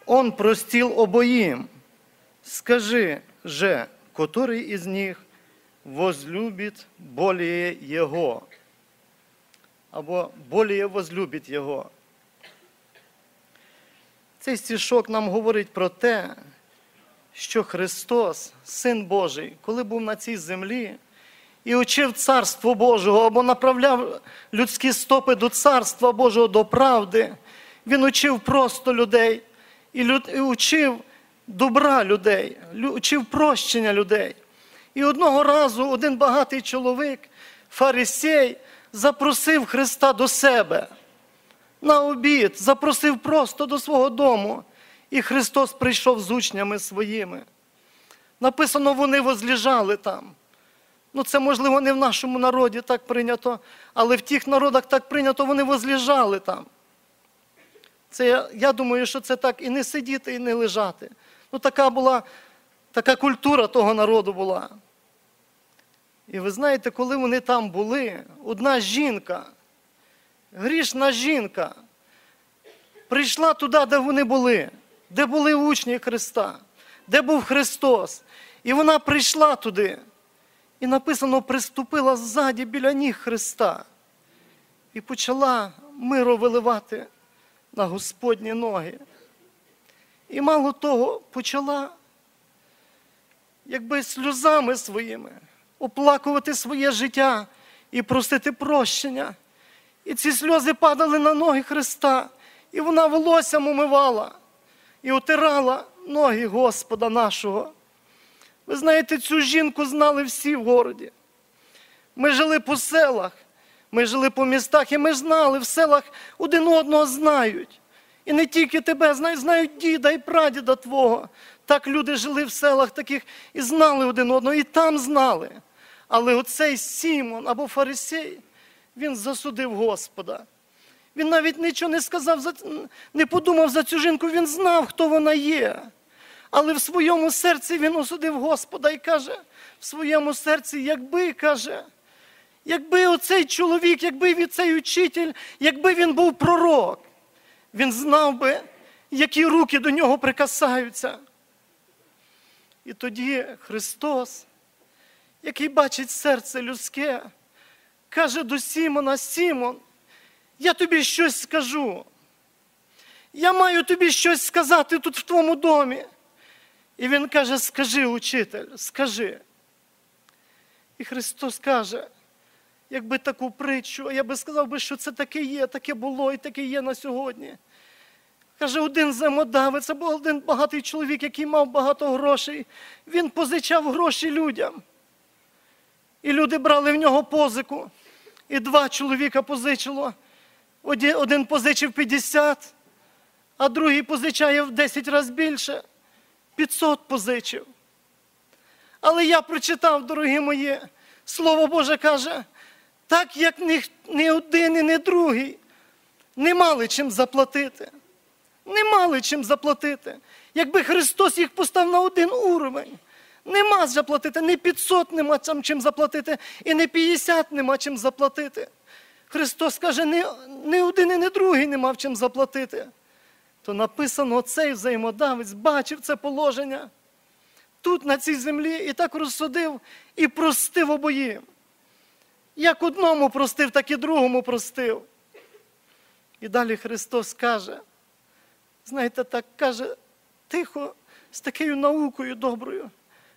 он простил обоим. Скажи же, который из них возлюбит более его?» Або «более возлюбит его». Цей стишок нам говорить про те, що Христос, Син Божий, коли був на цій землі і учив Царство Божого, або направляв людські стопи до Царства Божого, до правди, Він учив просто людей, і, люд... і учив добра людей, учив прощення людей. І одного разу один багатий чоловік, фарисей, запросив Христа до себе на обід, запросив просто до свого дому. І Христос прийшов з учнями своїми. Написано, вони возлежали там. Ну, це, можливо, не в нашому народі так прийнято, але в тих народах так прийнято, вони возлежали там. Це, я думаю, що це так і не сидіти, і не лежати. Ну, така була, така культура того народу була. І ви знаєте, коли вони там були, одна жінка, грішна жінка, прийшла туди, де вони були, де були учні Христа, де був Христос. І вона прийшла туди, і написано, приступила ззаді біля ніг Христа і почала миро виливати на Господні ноги. І мало того, почала, якби сльозами своїми, оплакувати своє життя і просити прощення. І ці сльози падали на ноги Христа, і вона волоссям умивала і утирала ноги Господа нашого. Ви знаєте, цю жінку знали всі в городі. Ми жили по селах, Ми жили по містах, і ми знали, в селах один одного знають. І не тільки тебе, знають діда і прадіда твого. Так люди жили в селах таких і знали один одного, і там знали. Але оцей Симон або фарисей, він засудив Господа. Він навіть нічого не сказав, не подумав за цю жінку, він знав, хто вона є. Але в своєму серці він осудив Господа і каже, в своєму серці, якби, каже, якби оцей чоловік, якби цей учитель, якби він був пророк, він знав би, які руки до нього прикасаються. І тоді Христос, який бачить серце людське, каже до Симона: Симон, я тобі щось скажу. Я маю тобі щось сказати тут в твоєму домі. І він каже: скажи, учитель, скажи. І Христос каже, якби таку притчу, а я би сказав, би, що це таке є, таке було і таке є на сьогодні. Каже, один земледавець, або один багатий чоловік, який мав багато грошей, він позичав гроші людям. І люди брали в нього позику. І два чоловіка позичило. Один позичив п'ятдесят, а другий позичає в десять разів більше. п'ятсот позичив. Але я прочитав, дорогі мої, Слово Боже каже, так як ні один і ні другий не мали чим заплатити. Не мали чим заплатити. Якби Христос їх поставив на один уровень, нема заплатити, ні п'ятсот нема чим заплатити, і ні п'ятдесят нема чим заплатити. Христос каже, ні один і ні другий не мав чим заплатити. То написано, цей взаємодавець бачив це положення тут, на цій землі, і так розсудив, і простив обоїм. Як одному простив, так і другому простив. І далі Христос каже, знаєте, так каже, тихо, з такою наукою доброю.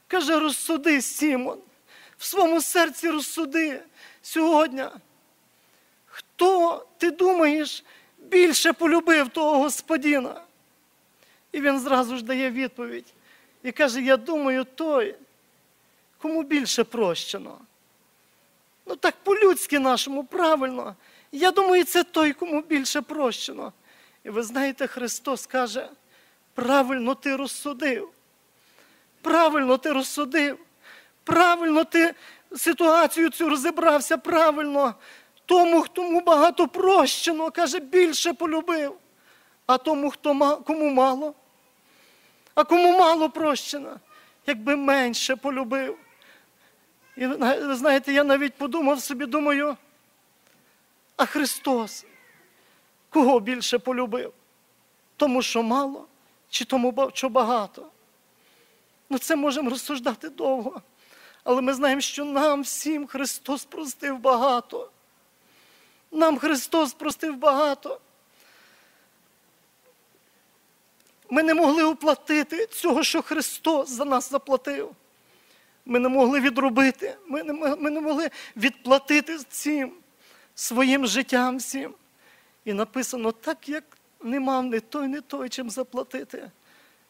Каже, розсуди, Симон, в своєму серці розсуди сьогодні. Хто, ти думаєш, більше полюбив того господина? І він зразу ж дає відповідь. І каже, я думаю, той, кому більше прощено. Ну так по-людськи нашому, правильно. Я думаю, це той, кому більше прощено. І ви знаєте, Христос каже, правильно ти розсудив. Правильно ти розсудив. Правильно ти ситуацію цю розібрався, правильно. Тому, кому багато прощено, каже, більше полюбив. А тому, хто, кому мало. А кому мало прощено, якби менше полюбив. І ви знаєте, я навіть подумав собі, думаю, а Христос кого більше полюбив? Тому, що мало, чи тому, що багато? Ну, це можемо розсуждати довго. Але ми знаємо, що нам всім Христос простив багато. Нам Христос простив багато. Ми не могли оплатити цього, що Христос за нас заплатив. Ми не могли відробити, ми не, ми не могли відплатити цим, своїм життям всім. І написано, так як не мав ні той, ні той, чим заплатити,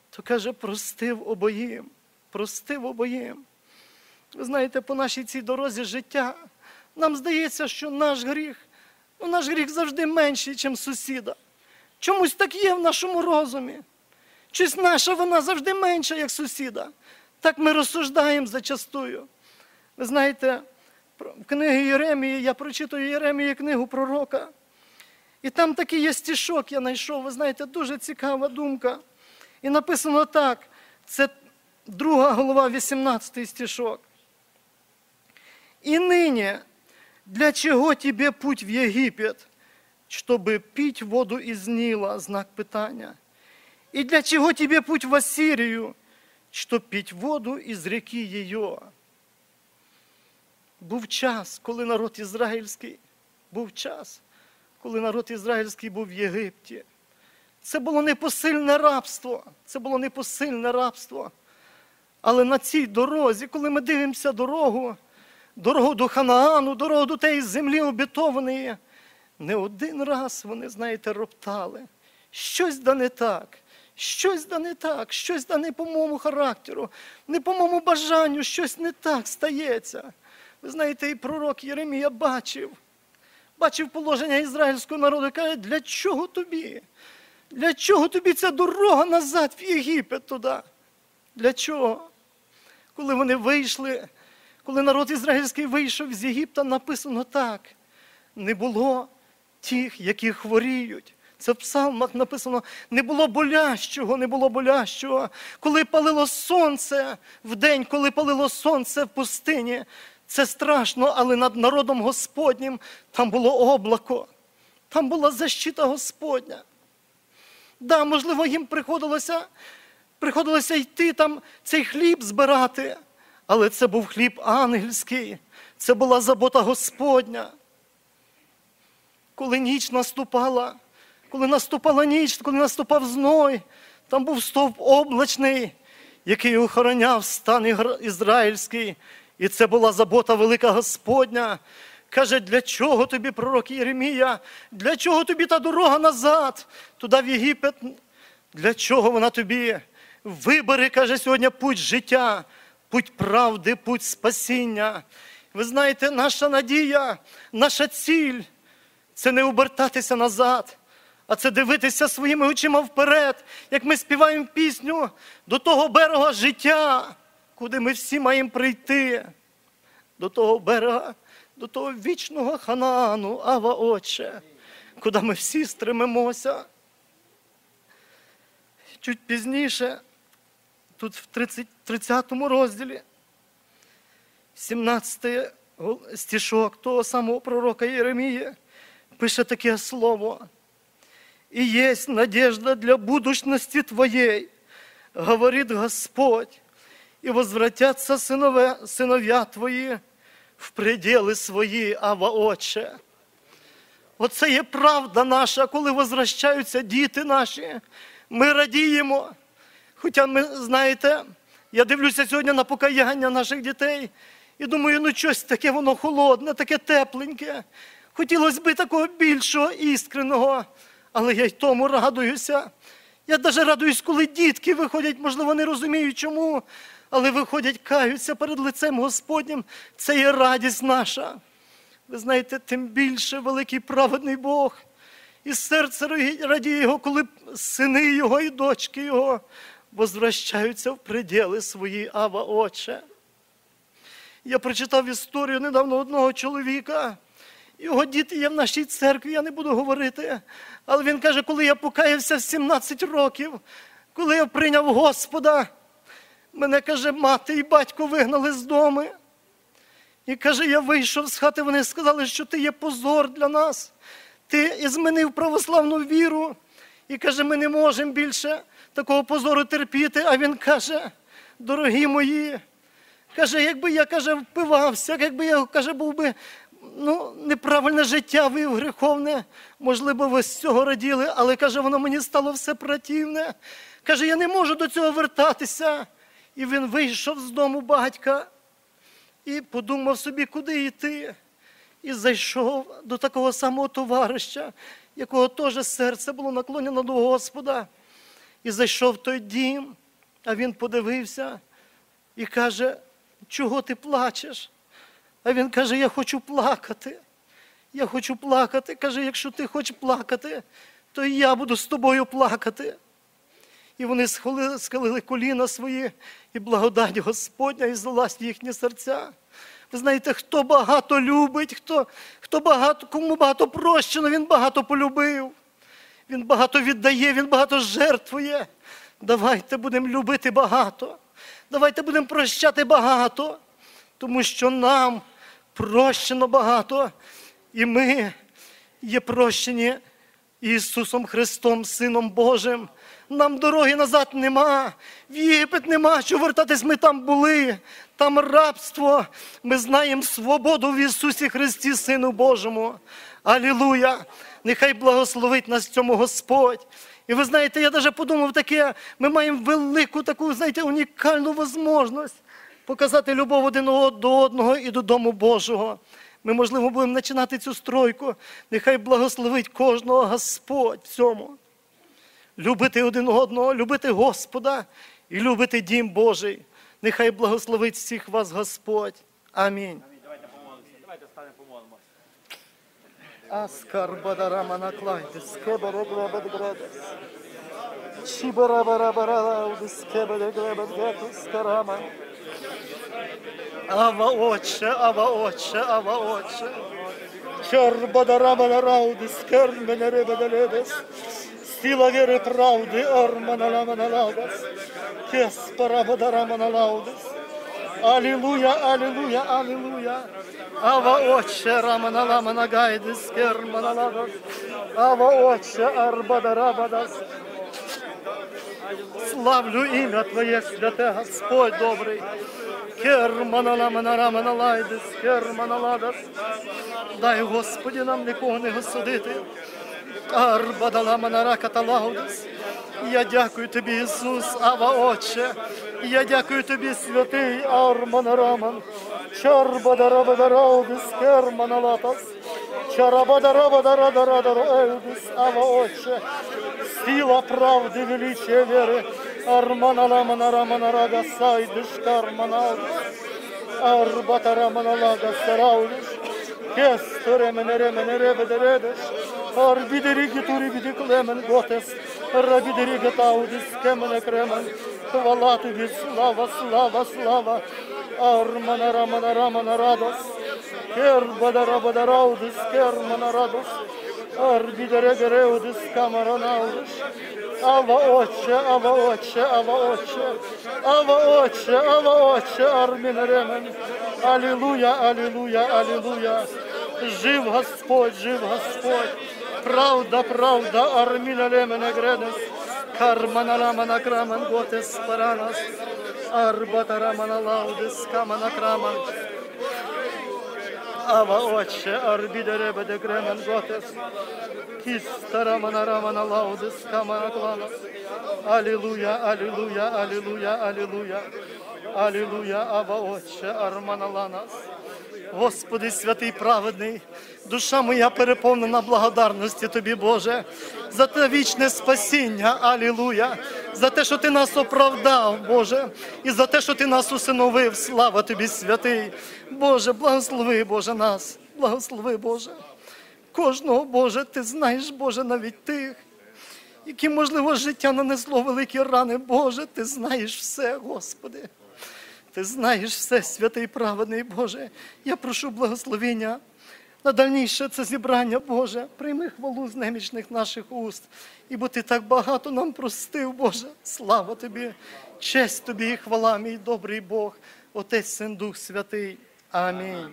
то, каже, простив обоїм, простив обоїм. Ви знаєте, по нашій цій дорозі життя, нам здається, що наш гріх, ну, наш гріх завжди менший, ніж сусіда. Чомусь так є в нашому розумі. Чись наша вона завжди менша, як сусіда. Так ми розсуждаємо зачастую. Ви знаєте, в книгі Єремії, я прочитую Єремії книгу пророка, і там такий є стішок, я знайшов, ви знаєте, дуже цікава думка. І написано так, це друга глава, вісімнадцятий стішок. «І нині, для чого тебе путь в Єгипет, чтобы пить воду из Нила?» Знак питання. «І для чого тебе путь в Асирію, щоб пить воду із ріки її?» Був час, коли народ ізраїльський, був час, коли народ ізраїльський був в Єгипті. Це було непосильне рабство, це було непосильне рабство. Але на цій дорозі, коли ми дивимося дорогу, дорогу до Ханаану, дорогу до тієї землі обітованої, не один раз вони, знаєте, роптали. Щось да не так, щось да не так, щось да не по моєму характеру, не по моєму бажанню, щось не так стається. Ви знаєте, і пророк Єремія бачив, бачив положення ізраїльського народу і каже, для чого тобі? Для чого тобі ця дорога назад в Єгипет туди? Для чого? Коли вони вийшли, коли народ ізраїльський вийшов з Єгипта, написано так. Не було тих, які хворіють. Це в псалмах написано, не було болящого, не було болящого. Коли палило сонце в день, коли палило сонце в пустині, це страшно, але над народом Господнім там було облако, там була защита Господня. Так, да, можливо, їм приходилося, приходилося йти там цей хліб збирати, але це був хліб ангельський, це була забота Господня. Коли ніч наступала, коли наступала ніч, коли наступав зной, там був стовп облачний, який охороняв стан ізраїльський. І це була забота велика Господня. Каже, для чого тобі, пророк Єремія, для чого тобі та дорога назад, туди в Єгипет? Для чого вона тобі? Вибери, каже, сьогодні путь життя, путь правди, путь спасіння. Ви знаєте, наша надія, наша ціль – це не обертатися назад, а це дивитися своїми очима вперед, як ми співаємо пісню «До того берега життя», куди ми всі маємо прийти, до того берега, до того вічного Ханаану, Ава Отче, куди ми всі стримимося. Чуть пізніше, тут в тридцятому розділі, сімнадцятий стишок того самого пророка Єремії, пише таке слово. «І єсть надежда для будущности твоєї, говорит Господь, и возвратятся сынове, сыновья твои в пределы свои, Ава Отче». Оце є правда наша, коли возвращаються діти наші. Ми радіємо. Хоча ми, знаєте, я дивлюся сьогодні на покаяння наших дітей і думаю, ну щось таке воно холодне, таке тепленьке. Хотілося б такого більшого, іскреного, але я й тому радуюся. Я навіть радуюсь, коли дітки виходять, можливо, не розумію чому, але виходять, каються перед лицем Господнім. Це є радість наша. Ви знаєте, тим більше великий праведний Бог. І серце радіє Його, коли сини Його і дочки Його возвращаються в пределы свої, Ава Отче. Я прочитав історію недавно одного чоловіка. Його діти є в нашій церкві, я не буду говорити. Але він каже, коли я покаявся в сімнадцять років, коли я прийняв Господа, мене, каже, мати і батько вигнали з дому. І, каже, я вийшов з хати, вони сказали, що ти є позор для нас. Ти змінив православну віру. І, каже, ми не можемо більше такого позору терпіти. А він каже, дорогі мої, каже, якби я, каже, впивався, якби я, каже, був би... Ну, неправильне життя вів гріховне, можливо, ви з цього раділи, але, каже, воно мені стало все противне. Каже, я не можу до цього вертатися. І він вийшов з дому батька і подумав собі, куди йти. І зайшов до такого самого товариша, якого теж серце було наклонено до Господа. І зайшов в той дім, а він подивився і каже, чого ти плачеш? А він каже, я хочу плакати, я хочу плакати. Каже, якщо ти хочеш плакати, то і я буду з тобою плакати. І вони схилили коліна свої, і благодать Господня, і злилась в їхні серця. Ви знаєте, хто багато любить, хто, хто багато, кому багато прощено, він багато полюбив. Він багато віддає, він багато жертвує. Давайте будемо любити багато, давайте будемо прощати багато, тому що нам прощено багато, і ми є прощені Ісусом Христом, Сином Божим. Нам дороги назад нема, в Єгипет нема, що вертатись, ми там були, там рабство. Ми знаємо свободу в Ісусі Христі, Сину Божому. Алілуя! Нехай благословить нас цьому Господь. І ви знаєте, я навіть подумав таке, ми маємо велику таку, знаєте, унікальну можливість показати любов один до одного і до Дому Божого. Ми, можливо, будемо починати цю стройку. Нехай благословить кожного Господь в цьому. Любити один одного, любити Господа і любити Дім Божий. Нехай благословить всіх вас Господь. Амінь. Амінь. Давайте помолимося. Давайте станемо помолимося. Аскар бадарама наклайдес, кебара браба брадес, чибара бара бара лаудес, кебара греба гратус карама. Ава отче, ава отче, ава отче. Чор бадарама нараудес, кермене реба далебес, сила віри правди, армана ламана лаудес, кеспара бадарама нараудес. Аллилуйя, аллилуйя, аллилуйя. Ава отче, рамана ламана гайдес, кермана ладос. Ава отче, арбада рабадас. Славлю ім'я Твоє святе, Господь добрий. Кермана ламана рамана лайдес, кермана ладос. Дай, Господи, нам нікого не осудити. Арбада ламана раката лагодес. Я дякую Тобі, Ісус, ава отче. Я дякую Тобі, святий Армана Раман. Чарбадарабадараудис, керманалатас. Чарабадарабадарадарадараудис, ава отче. Сила правди, величие віри. Армана Ламана Рамана Рада Сайдиш, карманалдис. Арбата Рамана Лада Сараудиш. Кестеремене ремене ребедередиш. Арбідерігітурі бідіклемен готес. Рабідерігітаудис, кемене кремен. Хвала Тобі, слава, слава, слава. Армана рамана рамана радос. Кербада рабада раудис, кермана радос. Арбідере гереудис, камаранаудис. Ава отче, ава отче, ава отче. Ава отче, ава отче, армін ремен. Алілуя, алілуя, алілуя. Жив Господь, жив Господь. Правда, правда, армін ремен агредес. Кармана рамана краман готес паранас. Арбата рамана лаудес камана краман. Ава отче арбиде ребеде креман готес. Киста рамана рамана лаудес камана кланас. Аллилуйя, аллилуйя, аллилуйя, аллилуйя. Аллилуйя, ава отче армана ланас. Господи, святий праведний, душа моя переповнена благодарності Тобі, Боже, за те вічне спасіння, алілуя, за те, що Ти нас оправдав, Боже, і за те, що Ти нас усиновив, слава Тобі, святий. Боже, благослови, Боже, нас, благослови, Боже, кожного, Боже, Ти знаєш, Боже, навіть тих, які, можливо, життя нанесло великі рани, Боже, Ти знаєш все, Господи. Ти знаєш все, святий праведний Боже. Я прошу благословення на дальніше це зібрання, Боже. Прийми хвалу з немічних наших уст. І бо Ти так багато нам простив, Боже. Слава Тобі, честь Тобі і хвала, мій добрий Бог, Отець, Син, Дух Святий. Амінь. Amen.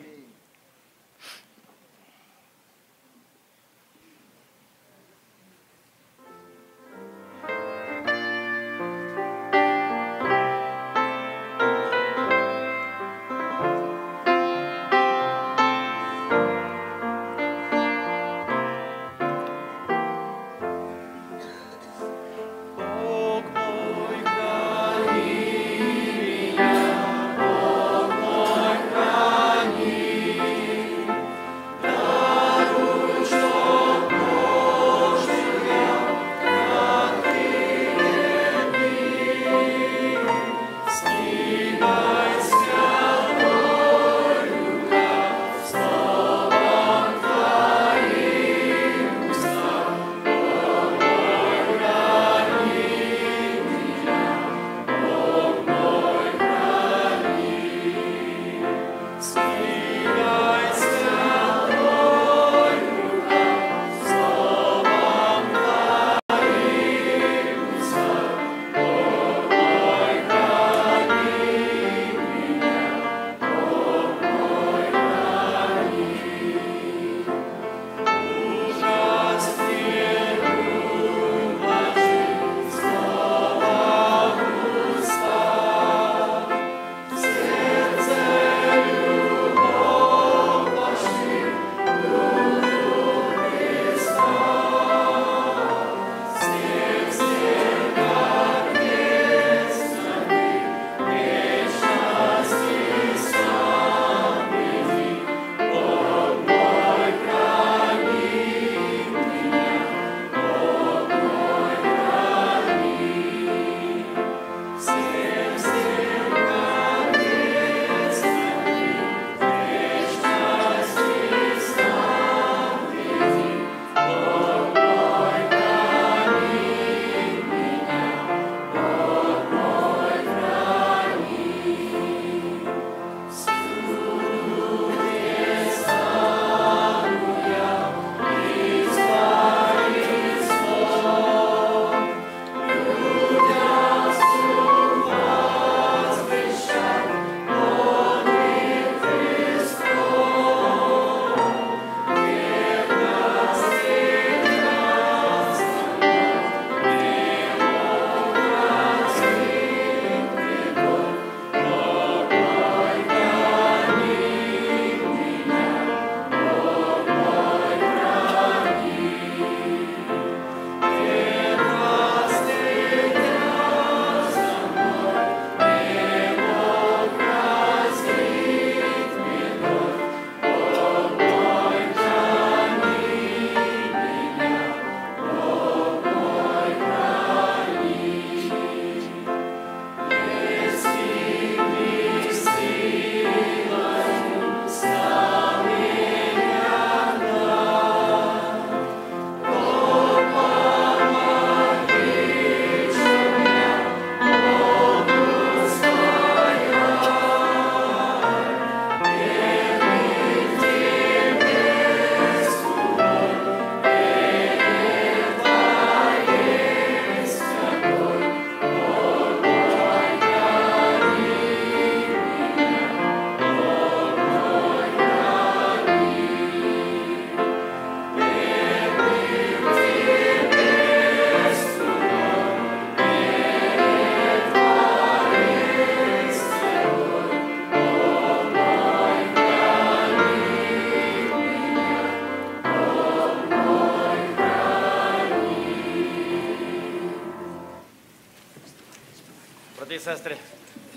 брати і сестри,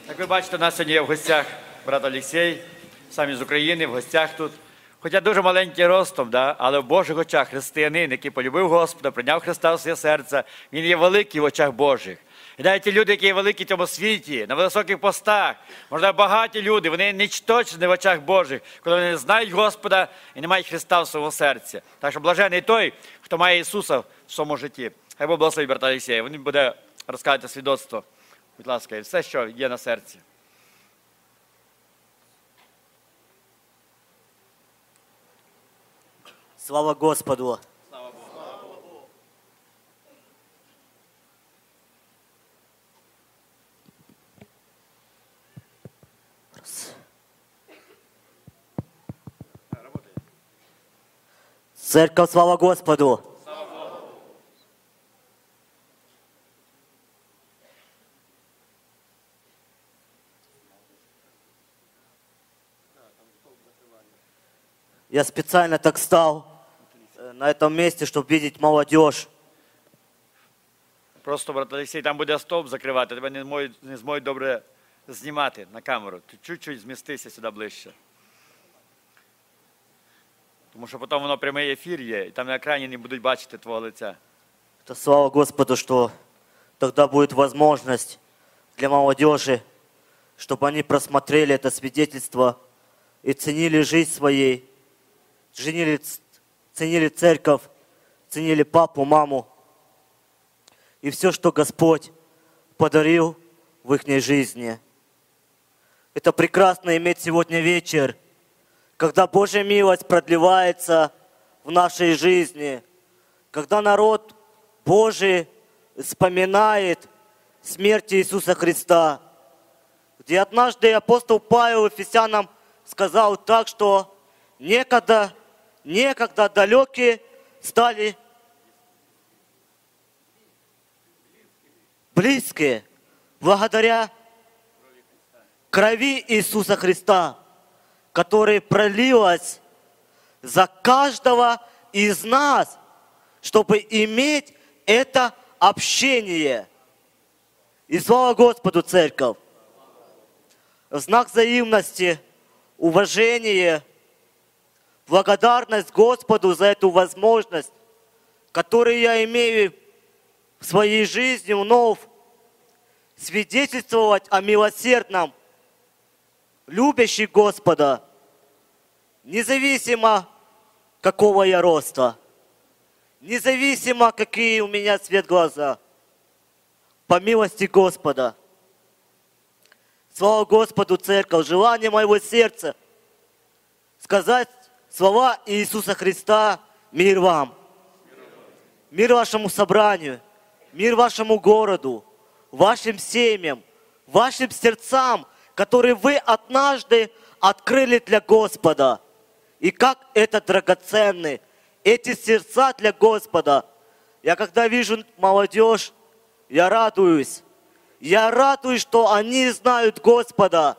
як ви бачите, у нас сьогодні є в гостях брат Олексій, сам із України, в гостях тут. Хоча дуже маленький ростом, да? Але в Божих очах християнин, який полюбив Господа, прийняв Христа в своє серце, він є великий в очах Божих. І навіть ті люди, які є великі в цьому світі, на високих постах, можливо, багаті люди, вони нічточні в очах Божих, коли вони не знають Господа і не мають Христа в своєму серці. Так що блажений той, хто має Ісуса в своєму житті. Хай Бог благословить брата Олексія, він буде розказувати свідоцтво, будь ласка, і все, що є на серці. Слава Господу! Слава Богу! Церковь, слава Господу! Слава Богу! Я специально так стал на этом месте, чтобы видеть молодежь. Просто, брат Олексій, там буде стовп закривати, тебе не зможуть добре знімати на камеру. Ти чуть-чуть змістися сюди ближче. Тому що потім воно прямий ефір є, і там на екрані не будуть бачити твого лиця. Та слава Господу, що тоді буде можливість для молодежі, щоб вони просмотрели це свідоцтво і цінили життя своєї, цінили ценили церковь, ценили папу, маму и все, что Господь подарил в их жизни. Это прекрасно иметь сегодня вечер, когда Божья милость продлевается в нашей жизни, когда народ Божий вспоминает смерть Иисуса Христа, где однажды апостол Павел Ефесянам сказал так, что некогда Некогда далекие стали близкие благодаря крови Иисуса Христа, которая пролилась за каждого из нас, чтобы иметь это общение. И слава Господу, церковь! В знак взаимности, уважения, благодарность Господу за эту возможность, которую я имею в своей жизни вновь свидетельствовать о милосердном, любящем Господа, независимо какого я роста, независимо какие у меня цвет глаза, по милости Господа. Слава Господу, церковь! Желание моего сердца сказать слова Иисуса Христа: мир вам, мир вашему собранию, мир вашему городу, вашим семьям, вашим сердцам, которые вы однажды открыли для Господа. И как это драгоценны, эти сердца для Господа. Я когда вижу молодежь, я радуюсь. Я радуюсь, что они знают Господа.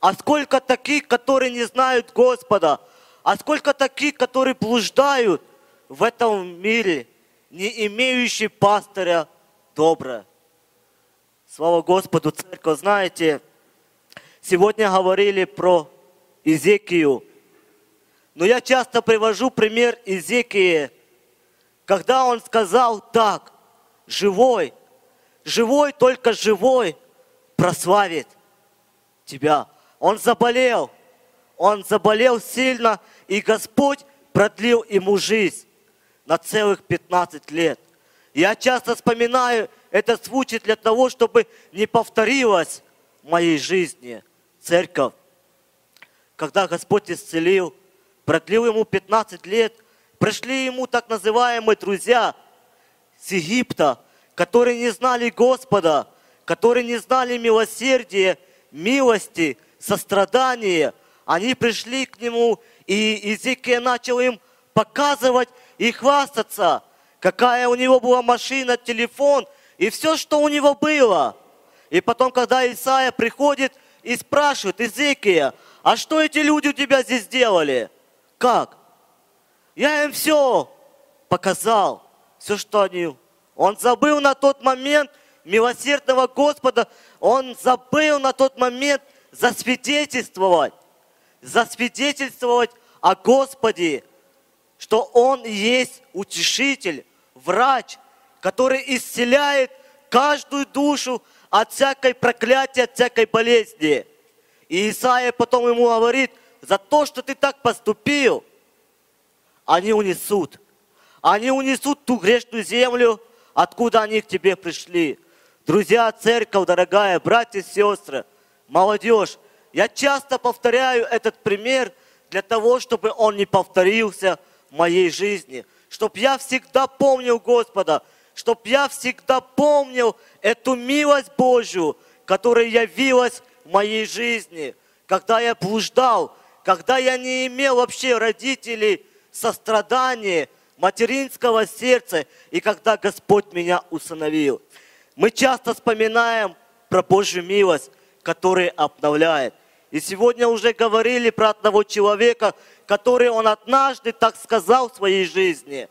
А сколько таких, которые не знают Господа? А сколько таких, которые блуждают в этом мире, не имеющие пастыря добра. Слава Господу, церковь! Знаете, сегодня говорили про Езекию. Но я часто привожу пример Езекии, когда он сказал так: живой, живой, только живой прославит тебя. Он заболел. Он заболел сильно, и Господь продлил ему жизнь на целых пятнадцать лет. Я часто вспоминаю этот случай для того, чтобы не повторилось в моей жизни. Церковь, когда Господь исцелил, продлил ему пятнадцать лет, пришли ему так называемые друзья с Египта, которые не знали Господа, которые не знали милосердия, милости, сострадания. Они пришли к нему, и Езекия начал им показывать и хвастаться, какая у него была машина, телефон и все, что у него было. И потом, когда Исая приходит и спрашивает: Езекия, а что эти люди у тебя здесь делали? Как? Я им все показал, все, что они... Он забыл на тот момент милосердного Господа, он забыл на тот момент засвидетельствовать, засвидетельствовать о Господе, что Он есть утешитель, врач, который исцеляет каждую душу от всякой проклятия, от всякой болезни. И Исаия потом ему говорит, за то, что ты так поступил, они унесут. Они унесут ту грешную землю, откуда они к тебе пришли. Друзья, церковь, дорогая, братья и сестры, молодежь, я часто повторяю этот пример для того, чтобы он не повторился в моей жизни. Чтоб я всегда помнил Господа, чтоб я всегда помнил эту милость Божью, которая явилась в моей жизни, когда я блуждал, когда я не имел вообще родителей, сострадания, материнского сердца, и когда Господь меня усыновил. Мы часто вспоминаем про Божью милость, которая обновляет. И сегодня уже говорили про одного человека, который он однажды так сказал в своей жизни,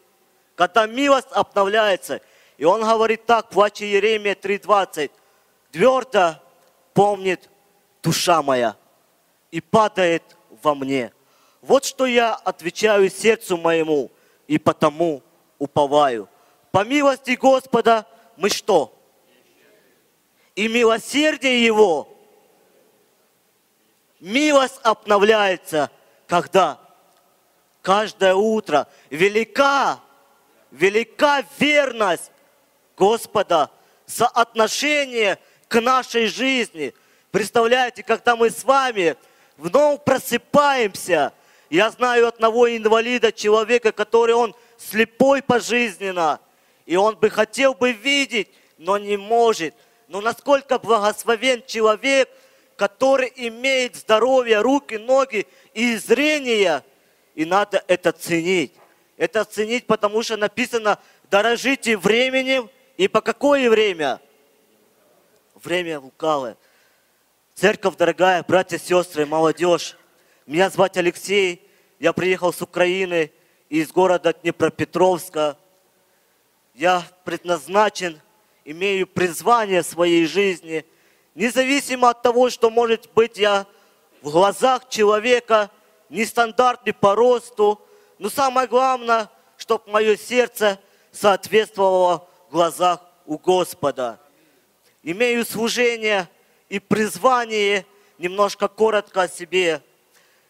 когда милость обновляется. И он говорит так, в плаче Єремія три двадцать, «Твердо помнит душа моя и падает во мне». Вот что я отвечаю сердцу моему и потому уповаю. По милости Господа мы что? И милосердие Его, милость обновляется, когда? Каждое утро. Велика, велика верность Господа, соотношение к нашей жизни. Представляете, когда мы с вами вновь просыпаемся, я знаю одного инвалида, человека, который он слепой пожизненно, и он бы хотел бы видеть, но не может. Но насколько благословен человек, который имеет здоровье, руки, ноги и зрение. И надо это ценить. Это ценить, потому что написано, дорожите временем. И по какое время? Время лукавое. Церковь, дорогая, братья, сестры, молодежь. Меня зовут Алексей. Я приехал с Украины, из города Днепропетровска. Я предназначен, имею призвание в своей жизни. Независимо от того, что, может быть, я в глазах человека нестандартный по росту, но самое главное, чтобы мое сердце соответствовало в глазах у Господа. Имею служение и призвание, немножко коротко о себе,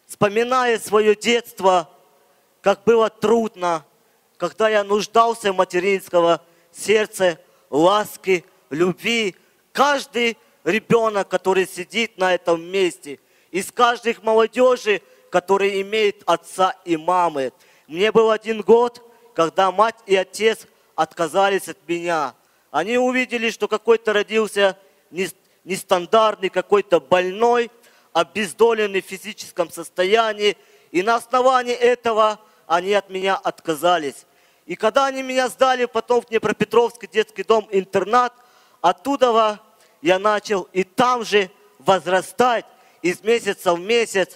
вспоминая свое детство, как было трудно, когда я нуждался в материнского сердца, ласки, любви. Каждый ребенок, который сидит на этом месте, из каждых молодежи, которые имеют отца и мамы. Мне был один год, когда мать и отец отказались от меня. Они увидели, что какой-то родился нестандартный, какой-то больной, обездоленный в физическом состоянии, и на основании этого они от меня отказались. И когда они меня сдали потом в Днепропетровский детский дом-интернат, оттуда я начал и там же возрастать из месяца в месяц,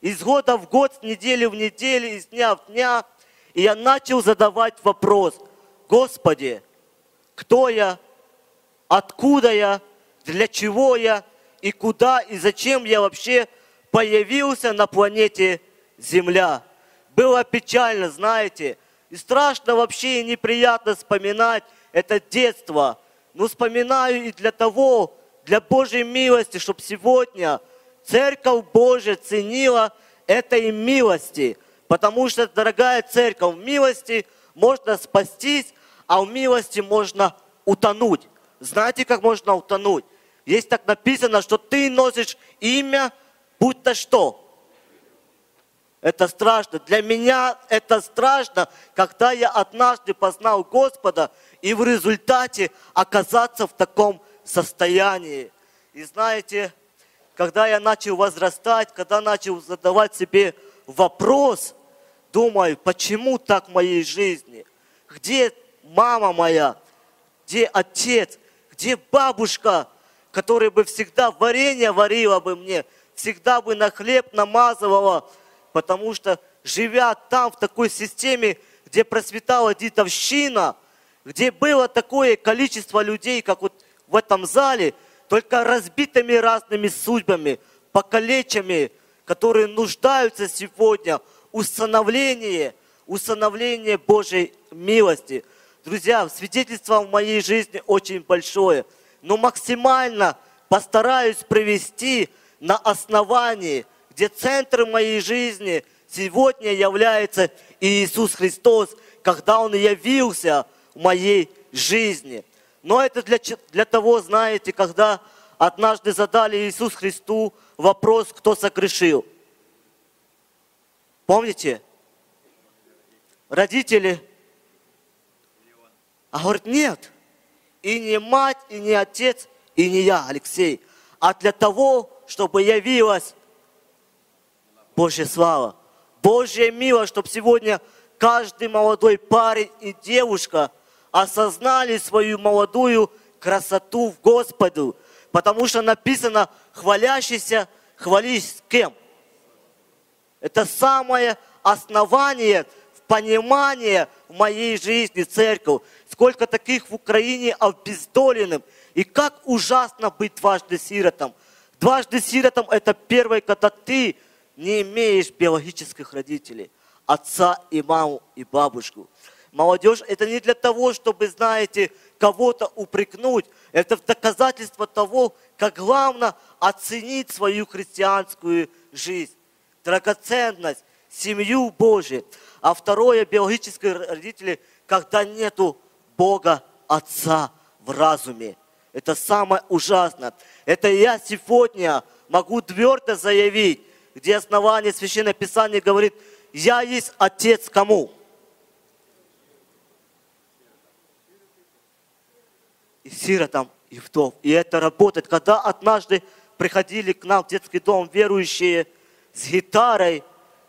из года в год, с недели в неделю, из дня в дня. И я начал задавать вопрос, Господи, кто я, откуда я, для чего я и куда и зачем я вообще появился на планете Земля. Было печально, знаете, и страшно вообще и неприятно вспоминать это детство. Но вспоминаю и для того, для Божьей милости, чтобы сегодня Церковь Божья ценила этой милости. Потому что, дорогая Церковь, в милости можно спастись, а в милости можно утонуть. Знаете, как можно утонуть? Здесь так написано, что ты носишь имя, будь то что. Это страшно. Для меня это страшно, когда я однажды познал Господа, и в результате оказаться в таком состоянии. И знаете, когда я начал возрастать, когда начал задавать себе вопрос, думаю, почему так в моей жизни? Где мама моя? Где отец? Где бабушка, которая бы всегда варенье варила бы мне, всегда бы на хлеб намазывала? Потому что, живя там, в такой системе, где процветала дедовщина, где было такое количество людей, как вот в этом зале, только разбитыми разными судьбами, покалеченными, которые нуждаются сегодня в усыновлении, усыновлении Божьей милости. Друзья, свидетельство в моей жизни очень большое, но максимально постараюсь привести на основании, где центр моей жизни сегодня является Иисус Христос, когда Он явился в моей жизни. Но это для, для того, знаете, когда однажды задали Иисусу Христу вопрос, кто согрешил. Помните? Родители. А говорит, нет. И не мать, и не отец, и не я, Алексей. А для того, чтобы явилась Божья слава, Божья милость, чтобы сегодня каждый молодой парень и девушка осознали свою молодую красоту в Господу. Потому что написано, хвалящийся, хвались кем? Это самое основание, понимание в моей жизни, церковь. Сколько таких в Украине обездоленным. И как ужасно быть дважды сиротом. Дважды сиротом это первое, когда ты не имеешь биологических родителей. Отца и маму и бабушку. Молодежь, это не для того, чтобы, знаете, кого-то упрекнуть. Это доказательство того, как главное оценить свою христианскую жизнь. Драгоценность, семью Божию. А второе, биологические родители, когда нету Бога Отца в разуме. Это самое ужасное. Это я сегодня могу твердо заявить, где основание Священного Писания говорит, я есть отец кому? И сиротам, и вдов. И это работает. Когда однажды приходили к нам в детский дом верующие с гитарой,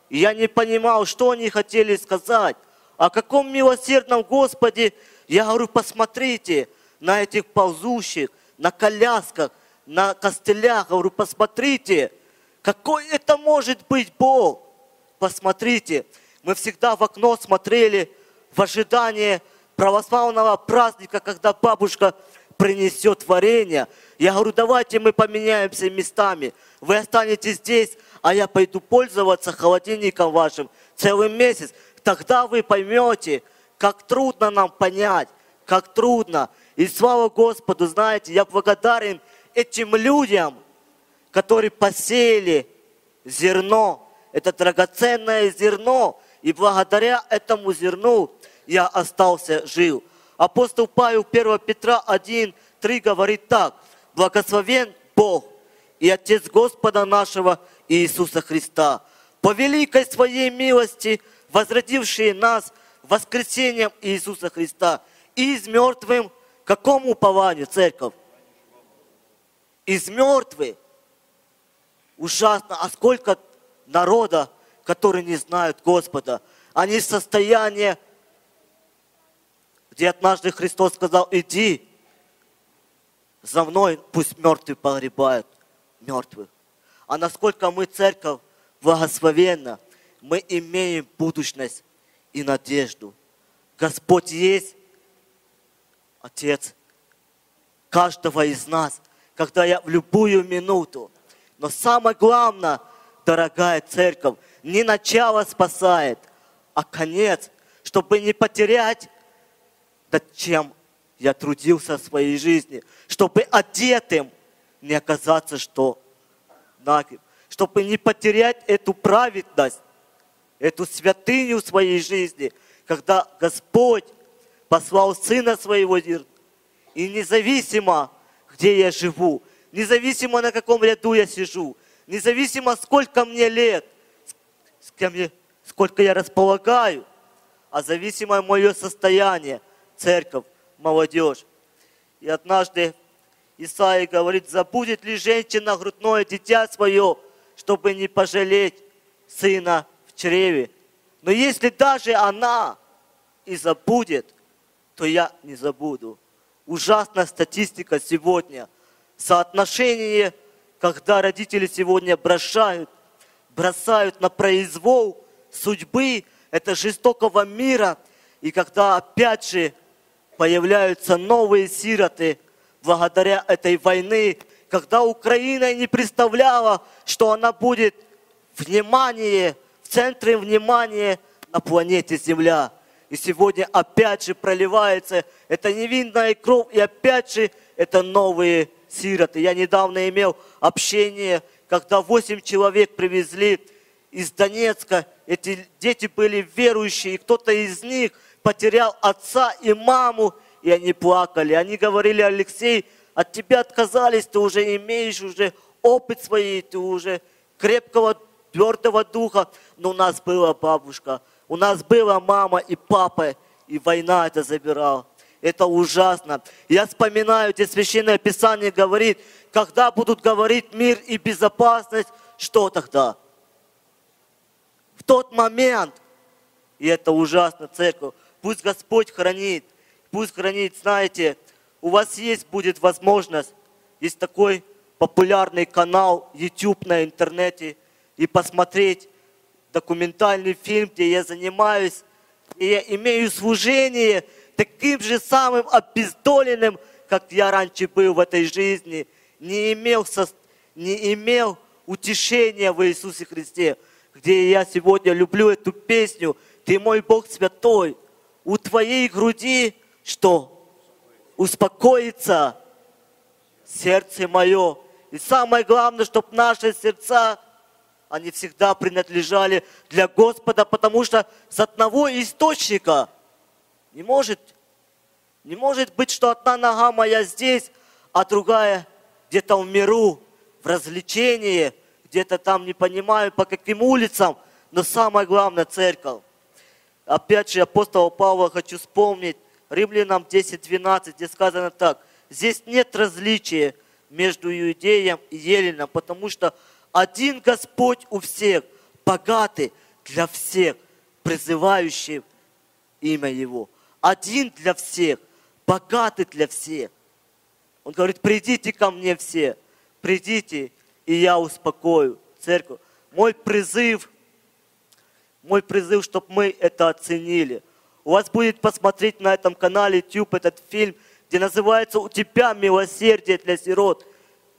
и я не понимал, что они хотели сказать. О каком милосердном Господе? Я говорю, посмотрите на этих ползущих, на колясках, на костылях. Говорю, посмотрите, какой это может быть Бог. Посмотрите, мы всегда в окно смотрели в ожидании православного праздника, когда бабушка принесет варенье. Я говорю, давайте мы поменяемся местами. Вы останетесь здесь, а я пойду пользоваться холодильником вашим целый месяц. Тогда вы поймете, как трудно нам понять, как трудно. И слава Господу, знаете, я благодарен этим людям, которые посеяли зерно, это драгоценное зерно. И благодаря этому зерну я остался жив. Апостол Павел первое Петра один, три говорит так. Благословен Бог и Отец Господа нашего Иисуса Христа, по великой Своей милости, возродивший нас воскресением Иисуса Христа, из мертвым, какому упованию, церковь? Из мертвых. Ужасно, а сколько народа, которые не знают Господа. Они в состоянии, где однажды Христос сказал, иди за мной, пусть мертвые погребают мертвых. А насколько мы, церковь, благословенна, мы имеем будущность и надежду. Господь есть, Отец, каждого из нас, когда я в любую минуту. Но самое главное, дорогая церковь, не начало спасает, а конец, чтобы не потерять, над чем я трудился в своей жизни, чтобы одетым не оказаться, что нагим, чтобы не потерять эту праведность, эту святыню в своей жизни, когда Господь послал Сына Своего, и независимо, где я живу, независимо, на каком ряду я сижу, независимо, сколько мне лет, сколько я располагаю, а зависимо мое состояние, церковь, молодежь. И однажды Исаия говорит, забудет ли женщина грудное дитя свое, чтобы не пожалеть сына в чреве. Но если даже она и забудет, то я не забуду. Ужасная статистика сегодня. Соотношение, когда родители сегодня бросают, бросают на произвол судьбы этого жестокого мира. И когда опять же появляются новые сироты, благодаря этой войне, когда Украина не представляла, что она будет внимание, в центре внимания на планете Земля. И сегодня опять же проливается эта невинная кровь, и опять же это новые сироты. Я недавно имел общение, когда восемь человек привезли из Донецка. Эти дети были верующие, и кто-то из них потерял отца и маму, и они плакали. Они говорили: Алексей, от тебя отказались, ты уже имеешь уже опыт свой, ты уже крепкого, твердого духа. Но у нас была бабушка, у нас была мама и папа, и война это забирала. Это ужасно. Я вспоминаю, где Священное Писание говорит, когда будут говорить мир и безопасность, что тогда? В тот момент, и это ужасно, церковь, пусть Господь хранит, пусть хранит, знаете, у вас есть, будет возможность, есть такой популярный канал YouTube на интернете, и посмотреть документальный фильм, где я занимаюсь, и я имею служение таким же самым обездоленным, как я раньше был в этой жизни, не имел, со... не имел утешения в Иисусе Христе, где я сегодня люблю эту песню «Ты мой Бог святой, у твоей груди что?» Успокоится сердце мое. И самое главное, чтобы наши сердца, они всегда принадлежали для Господа, потому что с одного источника не может, не может быть, что одна нога моя здесь, а другая где-то в миру, в развлечении, где-то там, не понимаю, по каким улицам. Но самое главное, церковь. Опять же, апостола Павла хочу вспомнить, Римлянам десять двенадцать, где сказано так: «Здесь нет различия между иудеем и еллином, потому что один Господь у всех, богатый для всех, призывающих имя Его». Один для всех, богатый для всех. Он говорит: «Придите ко мне все, придите, и я успокою церковь». Мой призыв, мой призыв, чтобы мы это оценили. У вас будет посмотреть на этом канале YouTube этот фильм, где называется «У тебя милосердие для сирот».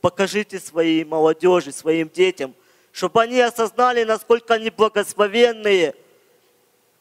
Покажите своей молодежи, своим детям, чтобы они осознали, насколько они благословенные.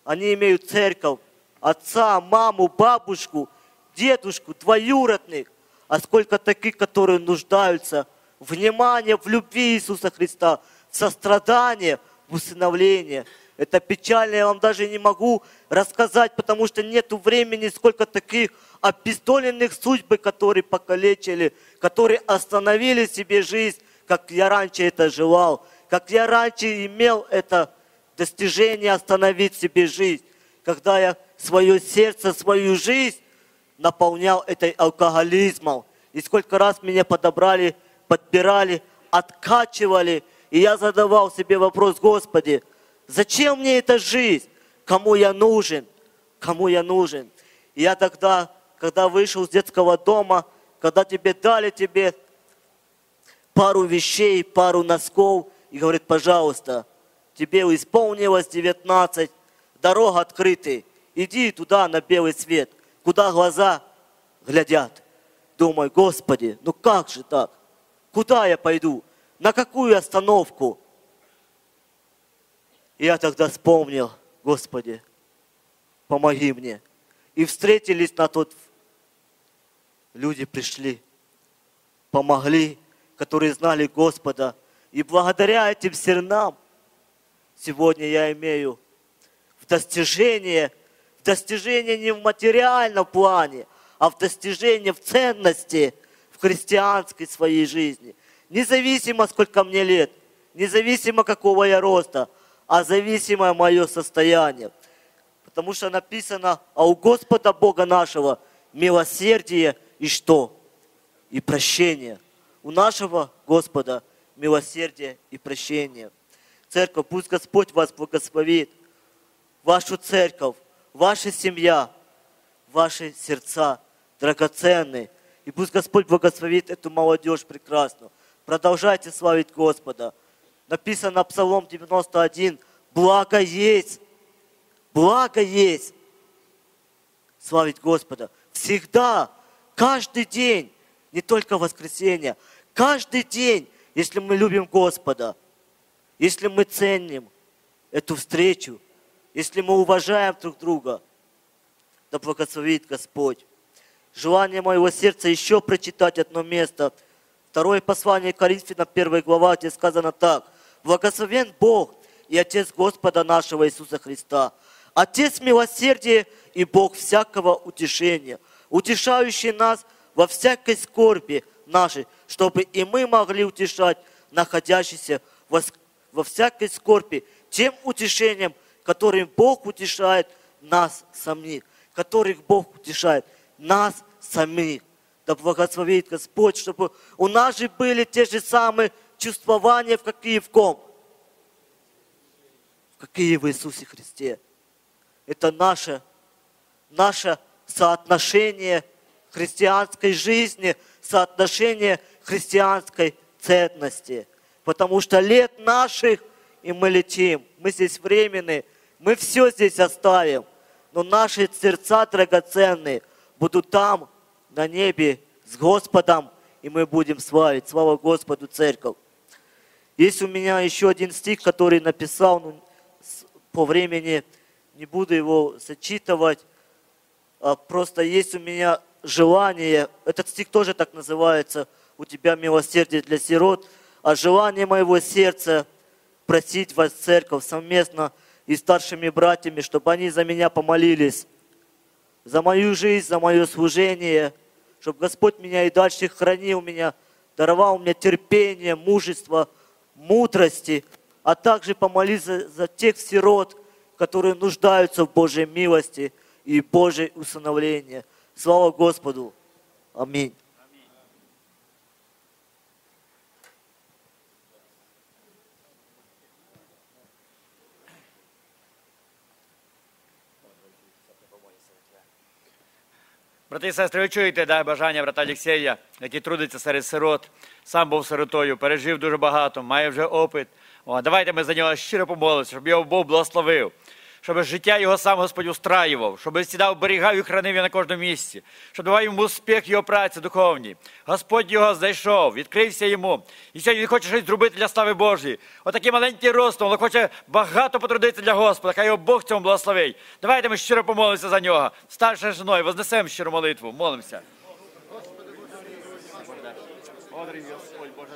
Они имеют церковь, отца, маму, бабушку, дедушку, двоюродных. А сколько таких, которые нуждаются в внимании, в любви Иисуса Христа, в сострадании, в усыновлении. Это печально, я вам даже не могу рассказать, потому что нет времени, сколько таких обездоленных судьбы, которые покалечили, которые остановили себе жизнь, как я раньше это желал, как я раньше имел это достижение остановить себе жизнь, когда я свое сердце, свою жизнь наполнял этой алкоголизмом. И сколько раз меня подобрали, подбирали, откачивали, и я задавал себе вопрос: Господи, зачем мне эта жизнь? Кому я нужен? Кому я нужен? И я тогда, когда вышел с детского дома, когда тебе дали тебе пару вещей, пару носков, и говорит: пожалуйста, тебе исполнилось девятнадцать, дорога открытая, иди туда на белый свет, куда глаза глядят. Думаю: Господи, ну как же так? Куда я пойду? На какую остановку? И я тогда вспомнил: Господи, помоги мне. И встретились на тот... Люди пришли, помогли, которые знали Господа. И благодаря этим зернам сегодня я имею в достижении, в достижении не в материальном плане, а в достижении в ценности, в христианской своей жизни. Независимо, сколько мне лет, независимо, какого я роста, а зависимое мое состояние. Потому что написано: а у Господа Бога нашего милосердие и что? И прощение. У нашего Господа милосердие и прощение. Церковь, пусть Господь вас благословит, вашу церковь, ваша семья, ваши сердца драгоценные. И пусть Господь благословит эту молодежь прекрасную. Продолжайте славить Господа. Написано Псалом девяносто один. Благо есть. Благо есть. Славить Господа. Всегда, каждый день, не только в воскресенье. Каждый день, если мы любим Господа, если мы ценим эту встречу, если мы уважаем друг друга, да благословит Господь. Желание моего сердца еще прочитать одно место. Второе послание Коринфянам, первая глава, где сказано так. Благословен Бог и Отец Господа нашего Иисуса Христа, Отец милосердия и Бог всякого утешения, утешающий нас во всякой скорби нашей, чтобы и мы могли утешать находящихся во всякой скорби тем утешением, которым Бог утешает нас самих, которых Бог утешает нас самих. Да благословит Господь, чтобы у нас же были те же самые чувствования, в какие в ком? В какие в Иисусе Христе. Это наше, наше соотношение христианской жизни, соотношение христианской ценности. Потому что лет наших, и мы летим, мы здесь временные, мы все здесь оставим, но наши сердца драгоценные будут там, на небе, с Господом, и мы будем славить. Слава Господу, Церковь! Есть у меня еще один стих, который написал, но по времени не буду его зачитывать, а просто есть у меня желание, этот стих тоже так называется, «У тебя милосердие для сирот», а желание моего сердца просить вас, Церковь, совместно и старшими братьями, чтобы они за меня помолились, за мою жизнь, за мое служение, чтобы Господь меня и дальше хранил меня, даровал мне терпение, мужество, мудрости, а также помолиться за тех сирот, которые нуждаются в Божьей милости и Божьей усыновлении. Слава Господу! Аминь. Брати і сестри, ви чуєте, да, бажання брата Олексія, який трудиться серед сирот, сам був сиротою, пережив дуже багато, має вже опит. О, давайте ми за нього щиро помолимося, щоб його Бог благословив, щоб життя його сам Господь устраював, щоб сідав, берігав і хранив його на кожному місці, щоб давав йому успіх його праці духовній. Господь його знайшов, відкрився йому. І сьогодні він хоче щось зробити для слави Божої. Отакий маленький ростом, але хоче багато потрудитися для Господа, хай його Бог цьому благословить. Давайте ми щиро помолимося за нього. Старшою жіною, вознесемо щиру молитву, молимося. Одрій Господь, Боже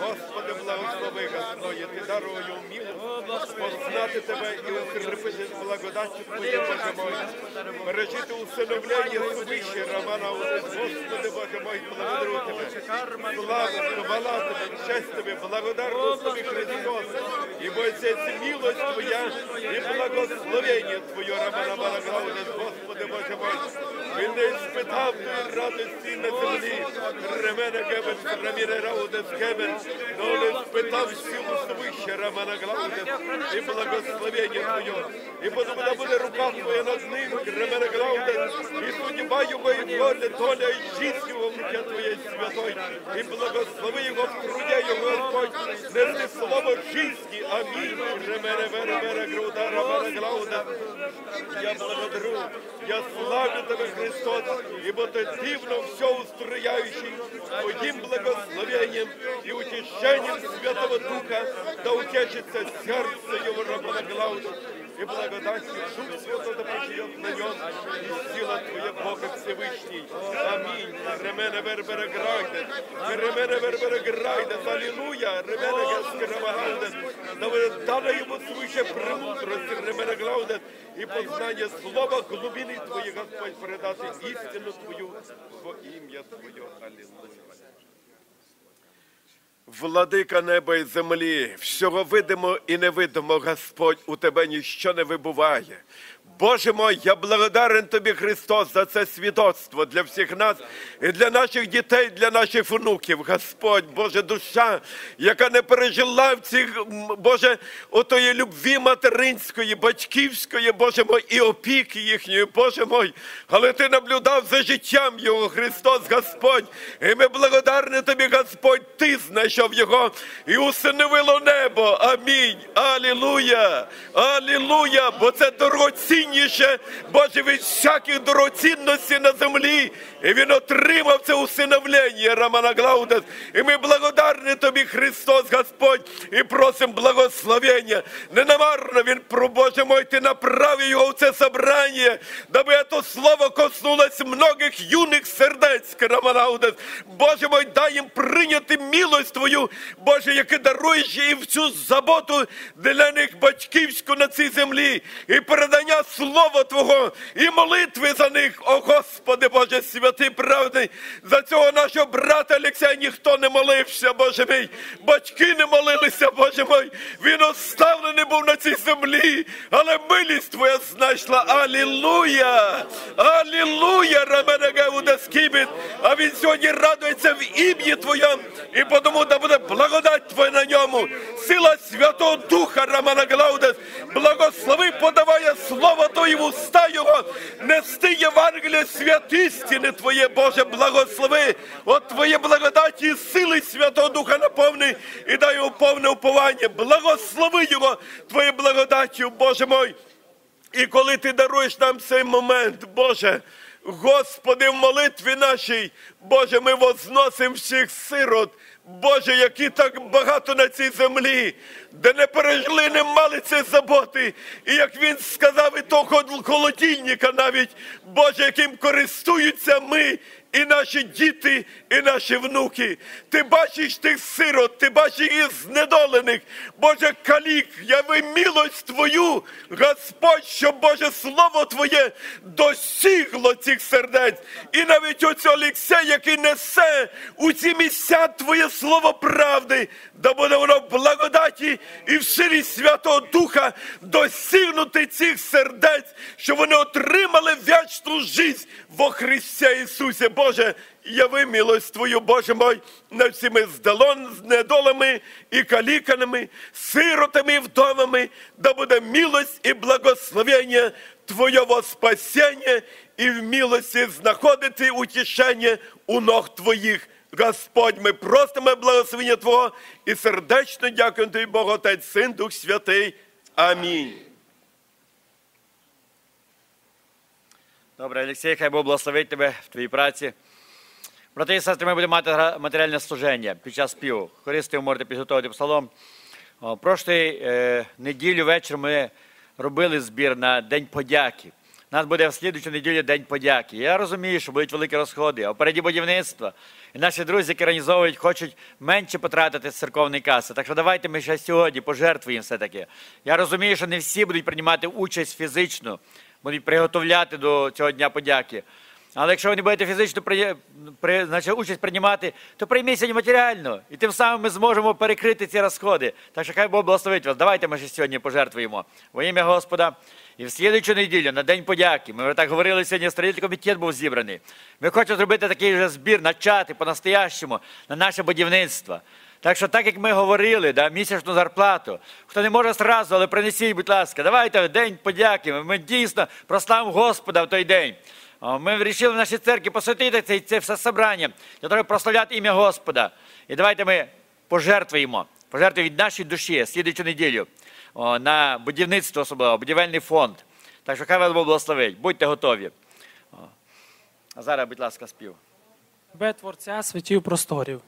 Господи, благослови, Господи, Ти дарую милость, познати Тебе і укріпити благодаттю Твою, Боже мой. Пережити усиновлення свище Романа, Господи, Боже мой, благодарю Тебе. Слава, хвала Тебе, честь Тебе, благодарю Тобі, Христос. И бойся милость Твоя, и благословение Твое, Романа Балагаловна, Господи Боже мой, и не испытав Твоей радости на земле, Ремена Гебен, Рамира Раудес Гебен, но он испытав силу свыше, Романа Галаудес, и благословение Твое, и потому будет рука Твоя над ним, Ремена Галаудес, и судьба его и воля, доля и жизнь его в руке Твоей святой, и благослови его в труде его, Господь, несли слово жизни. Аминь. Я благодарю, я славлю Тебя, Христос, ибо Ты дивно все устрояющий Твоим благословением и утешением Святого Духа, да утечется сердце Его рабонаглауда, и благодатью Дух Святой да проживет на нем, и сила Твоя, Бога Всевышний. Аминь. Ремене вербера грайдет, ремене вербера грайдет, аллилуйя, ремене гескерамагальдет, да будет дана ему свыше премудрость, ремене глаудет, и познание слова глубины Твоей, Господь, предати истину Твою во имя Твое. Аллилуйя. Владика неба і землі, всього видимо і невидимо, Господь, у Тебе ніщо не вибуває. Боже мой, я благодарен Тобі, Христос, за це свідоцтво для всіх нас, і для наших дітей, для наших внуків. Господь, Боже, душа, яка не пережила в цих, Боже, отої любві материнської, батьківської, Боже мой, і опіки їхньої, Боже мой, але Ти наблюдав за життям його, Христос, Господь, і ми благодарні Тобі, Господь, Ти знайшов його і усиновило небо. Амінь. Алілуя. Алілуя, бо це дорогоцінність. Боже, від всяких дорогоцінностей на землі. І Він отримав це усиновлення, Романа Глаудес. І ми благодарні Тобі, Христос, Господь, і просимо благословення. Ненамарно Він, про Боже мой, Ти направив Його в це собрання, даби це слово коснулось многих юних сердець, Романа Глаудес. Боже мой, дай їм прийняти милость Твою, Боже, яке даруєш і всю заботу для них батьківську на цій землі, і передання Слова Твого і молитви за них. О, Господи, Боже святий, праведний, за цього нашого брата Олексія ніхто не молився, Боже мій. Батьки не молилися, Боже мій. Він оставлений був на цій землі, але милість Твоя знайшла. Алілуя! Алілуя! А він сьогодні радується в ім'ї Твоєм, і тому да буде благодать Твоя на ньому. Сила Святого Духа, Романа Глаудес, благослови, подаває слово Твої в уста Його, нести Євангеліє святистини Твоє, Боже, благослови, от Твоє благодаті і сили Святого Духа наповни і дай Йому повне уповання, благослови Його Твоє благодаттю, Боже мой. І коли Ти даруєш нам цей момент, Боже, Господи, в молитві нашій, Боже, ми возносимо всіх сирот, Боже, які так багато на цій землі, де не пережили, не мали цієї заботи. І як Він сказав, і того холодильника навіть, Боже, яким користуються ми, і наші діти, і наші внуки. Ти бачиш тих сирот, Ти бачиш їх знедолених. Боже, калік, яви милость Твою, Господь, щоб, Боже, Слово Твоє досягло цих сердець. І навіть оцей Олексій, який несе у ці місця Твоє Слово правди, да буде воно в благодаті і в силі Святого Духа досягнути цих сердець, щоб вони отримали вічну життя во Христі Ісусі. Боже, яви милость Твою, Боже мой, над всіми недолами і каліканами, сиротами і вдовами, да буде милость і благословення Твоєго спасіння і в милості знаходити утішення у ног Твоїх. Господь, ми просимо благословення Твого і сердечно дякуємо Тобі, Бог, Отець, Син, Дух Святий. Амінь. Добре, Олексій, хай Бог благословить тебе в твоїй праці. Брати і сестри, ми будемо мати матеріальне служення під час співу. Хористи, ви можете підготувати псалом. Прошлої е, неділю ввечері ми робили збір на День подяки. У нас буде в слідчу неділю День подяки. Я розумію, що будуть великі розходи, а впереді будівництва. І наші друзі, які організовують, хочуть менше потратити з церковної каси. Так що давайте ми ще сьогодні пожертвуємо все-таки. Я розумію, що не всі будуть приймати участь фізично, будуть приготовляти до цього Дня подяки. Але якщо ви не будете фізично при, при, значить, участь приймати, то прийміться матеріально. І тим самим ми зможемо перекрити ці розходи. Так що хай Бог благословить вас. Давайте ми ще сьогодні пожертвуємо во ім'я Господа. І в слідчу неділю, на День подяки, ми вже так говорили сьогодні, строїтельний комітет був зібраний. Ми хочемо зробити такий же збір, начати по-настоящому на наше будівництво. Так що, так як ми говорили, да, місячну зарплату, хто не може зразу, але принесіть, будь ласка, давайте в День подяки, ми дійсно прославимо Господа в той день. Ми вирішили в нашій церкві посвятити це, це все собрання, для того, щоб прославляти ім'я Господа. І давайте ми пожертвуємо, пожертвуємо від нашої душі слідчу неділю на будівництво особливо, будівельний фонд. Так що хай вас Бог благословить, будьте готові. А зараз, будь ласка, спів. Бе Творця світів просторів.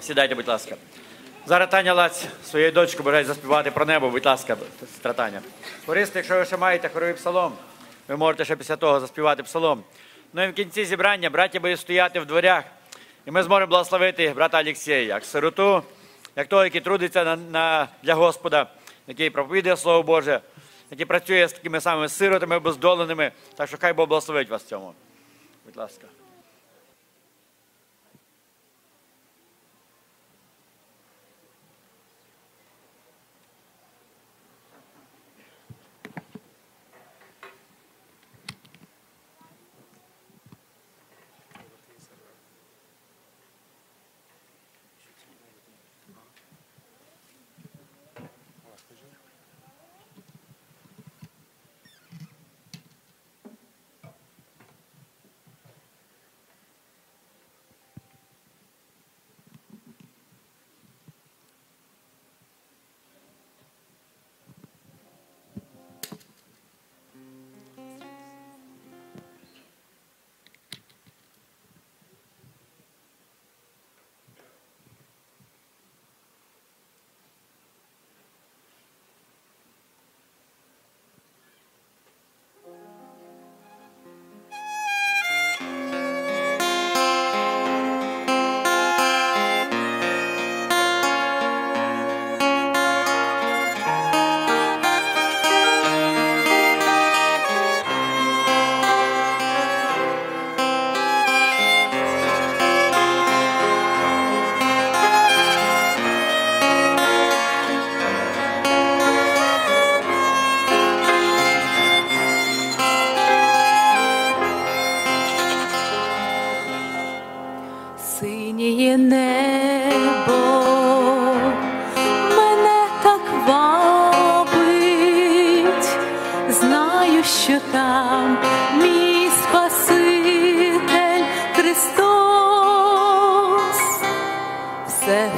Сідайте, будь ласка. Зараз Таня Лаць своєю дочкою бажає заспівати про небо. Будь ласка, сестра Таня. Хористи, якщо ви ще маєте хоровий псалом, ви можете ще після того заспівати псалом. Ну і в кінці зібрання браття будуть стояти в дверях, і ми зможемо благословити брата Олексія, як сироту, як того, який трудиться на, на, для Господа, який проповідує Слово Боже, який працює з такими самими сиротами, бездоленими. Так що хай Бог благословить вас в цьому. Будь ласка.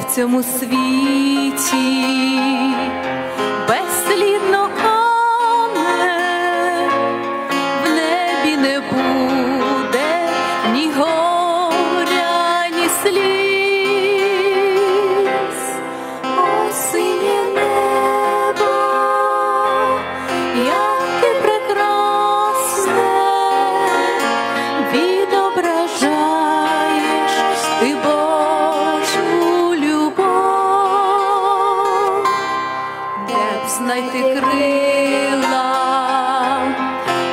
В цьому світі безслідно коне, в небі не буде ні горя, ні сліз. О, синє небо, яке прекрасне, відображаєш ти Бога. Знайти крила,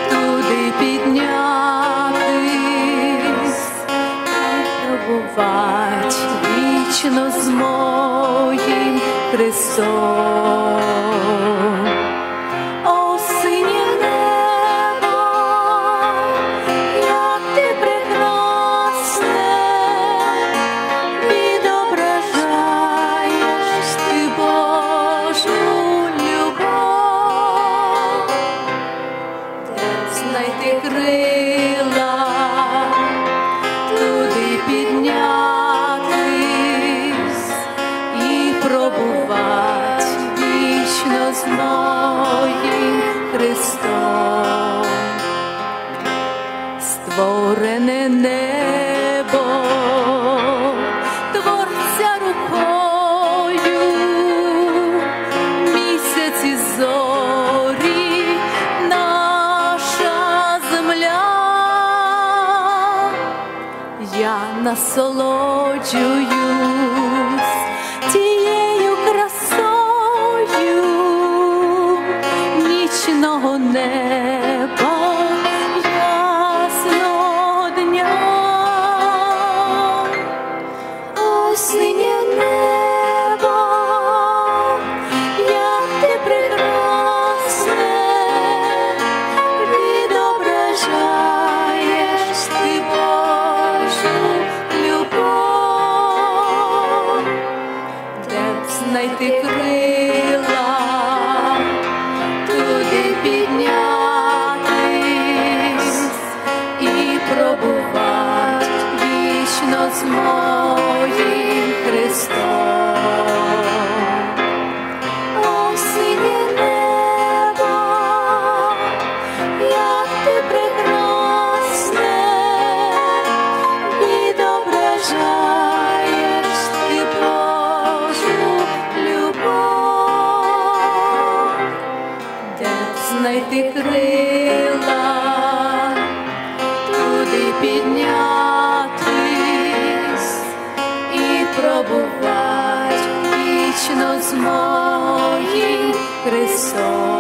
туди піднятись, пробувати вічно з моїм Христом. О, синє небо, як ти прекрасне, відображаєш ти Божу. Знайти крила, туди піднятись і пробувати вічно з моїм Христом. Створене небо творця рукою, місяці зорі. Насолоджуюсь тією красою нічного неба, ясного дня. О, синє небо, як ти прекрасне, відображаєш ти Божу. Знайти крила, туди піднятись і пробувати вічно з моїм Христом. О, синє небо, як ти прекрасне, відображаєш ти Божу. Знайти крила, туди піднятись і пробувати вічно з моїм Христом.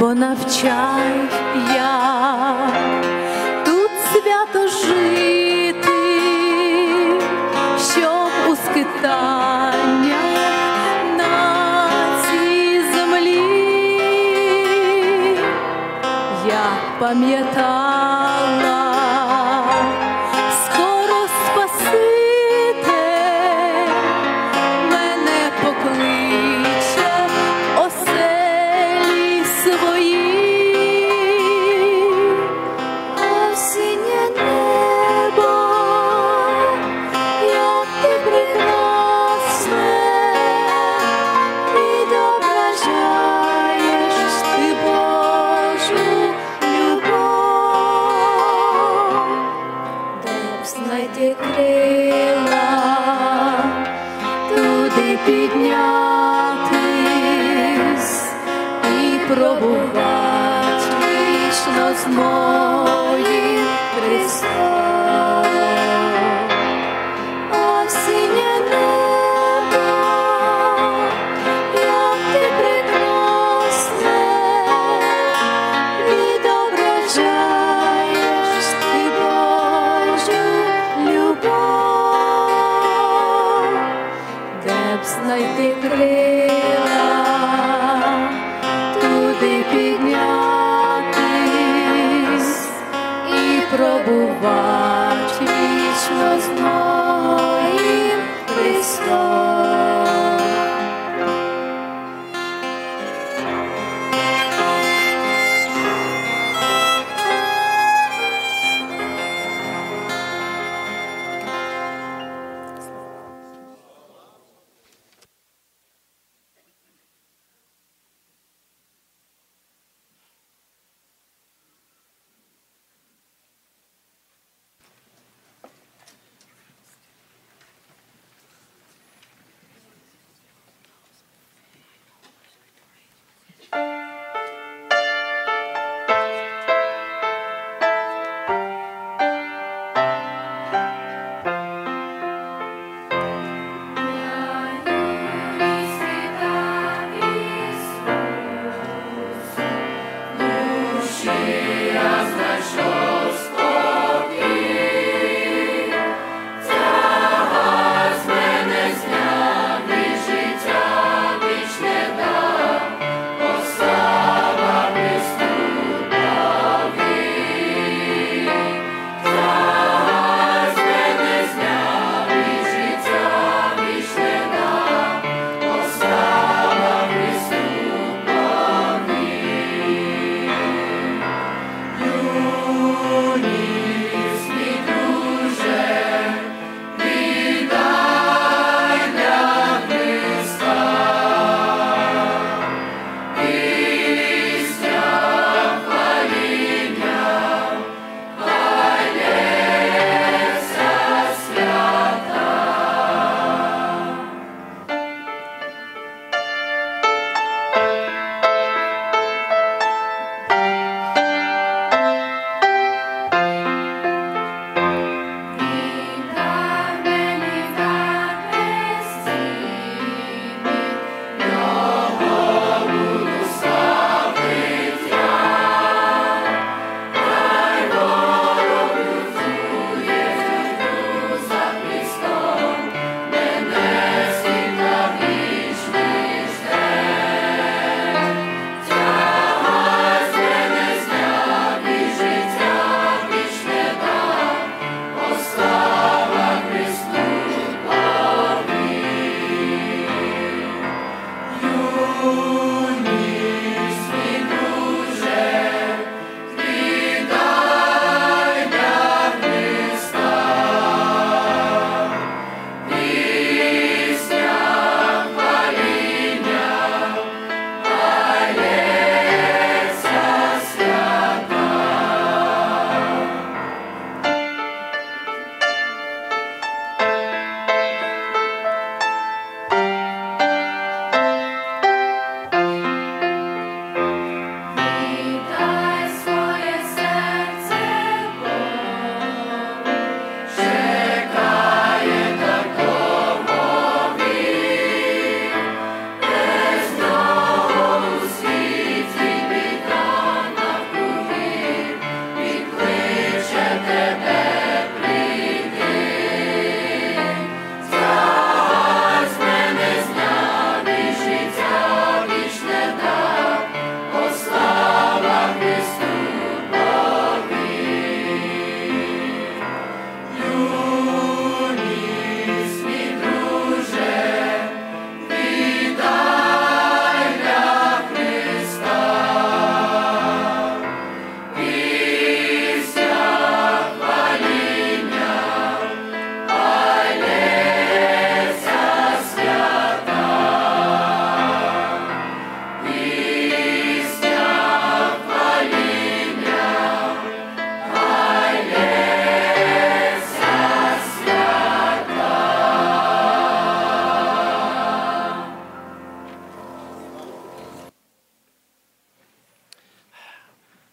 Бо навчай, як тут свято жити, щоб у скитаннях на цій землі я пам'ятала, скоро Спаситель мене покличе. О, синє небо, голос мой, Христос.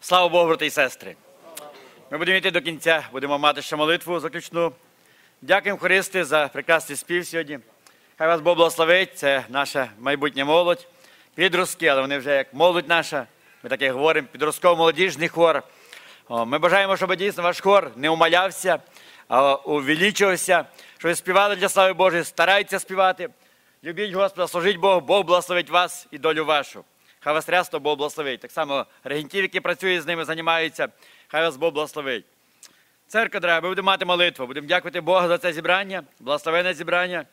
Слава Богу, брати і сестри! Ми будемо йти до кінця, будемо мати ще молитву заключну. Дякуємо, хористи, за прекрасний спів сьогодні. Хай вас Бог благословить, це наша майбутня молодь. Підростки, але вони вже як молодь наша, ми так і говоримо, підростково-молодіжний хор. Ми бажаємо, щоб дійсно ваш хор не умалявся, а увеличувався, щоб ви співали для слави Божої, старайтеся співати. Любіть Господа, служіть Богу, Бог благословить вас і долю вашу. Хай вас рясно Бог благословить. Так само регентів, які працюють з ними, займаються, хай вас Бог благословить. Церква, дорога, ми будемо мати молитву, будемо дякувати Богу за це зібрання, благословенне зібрання,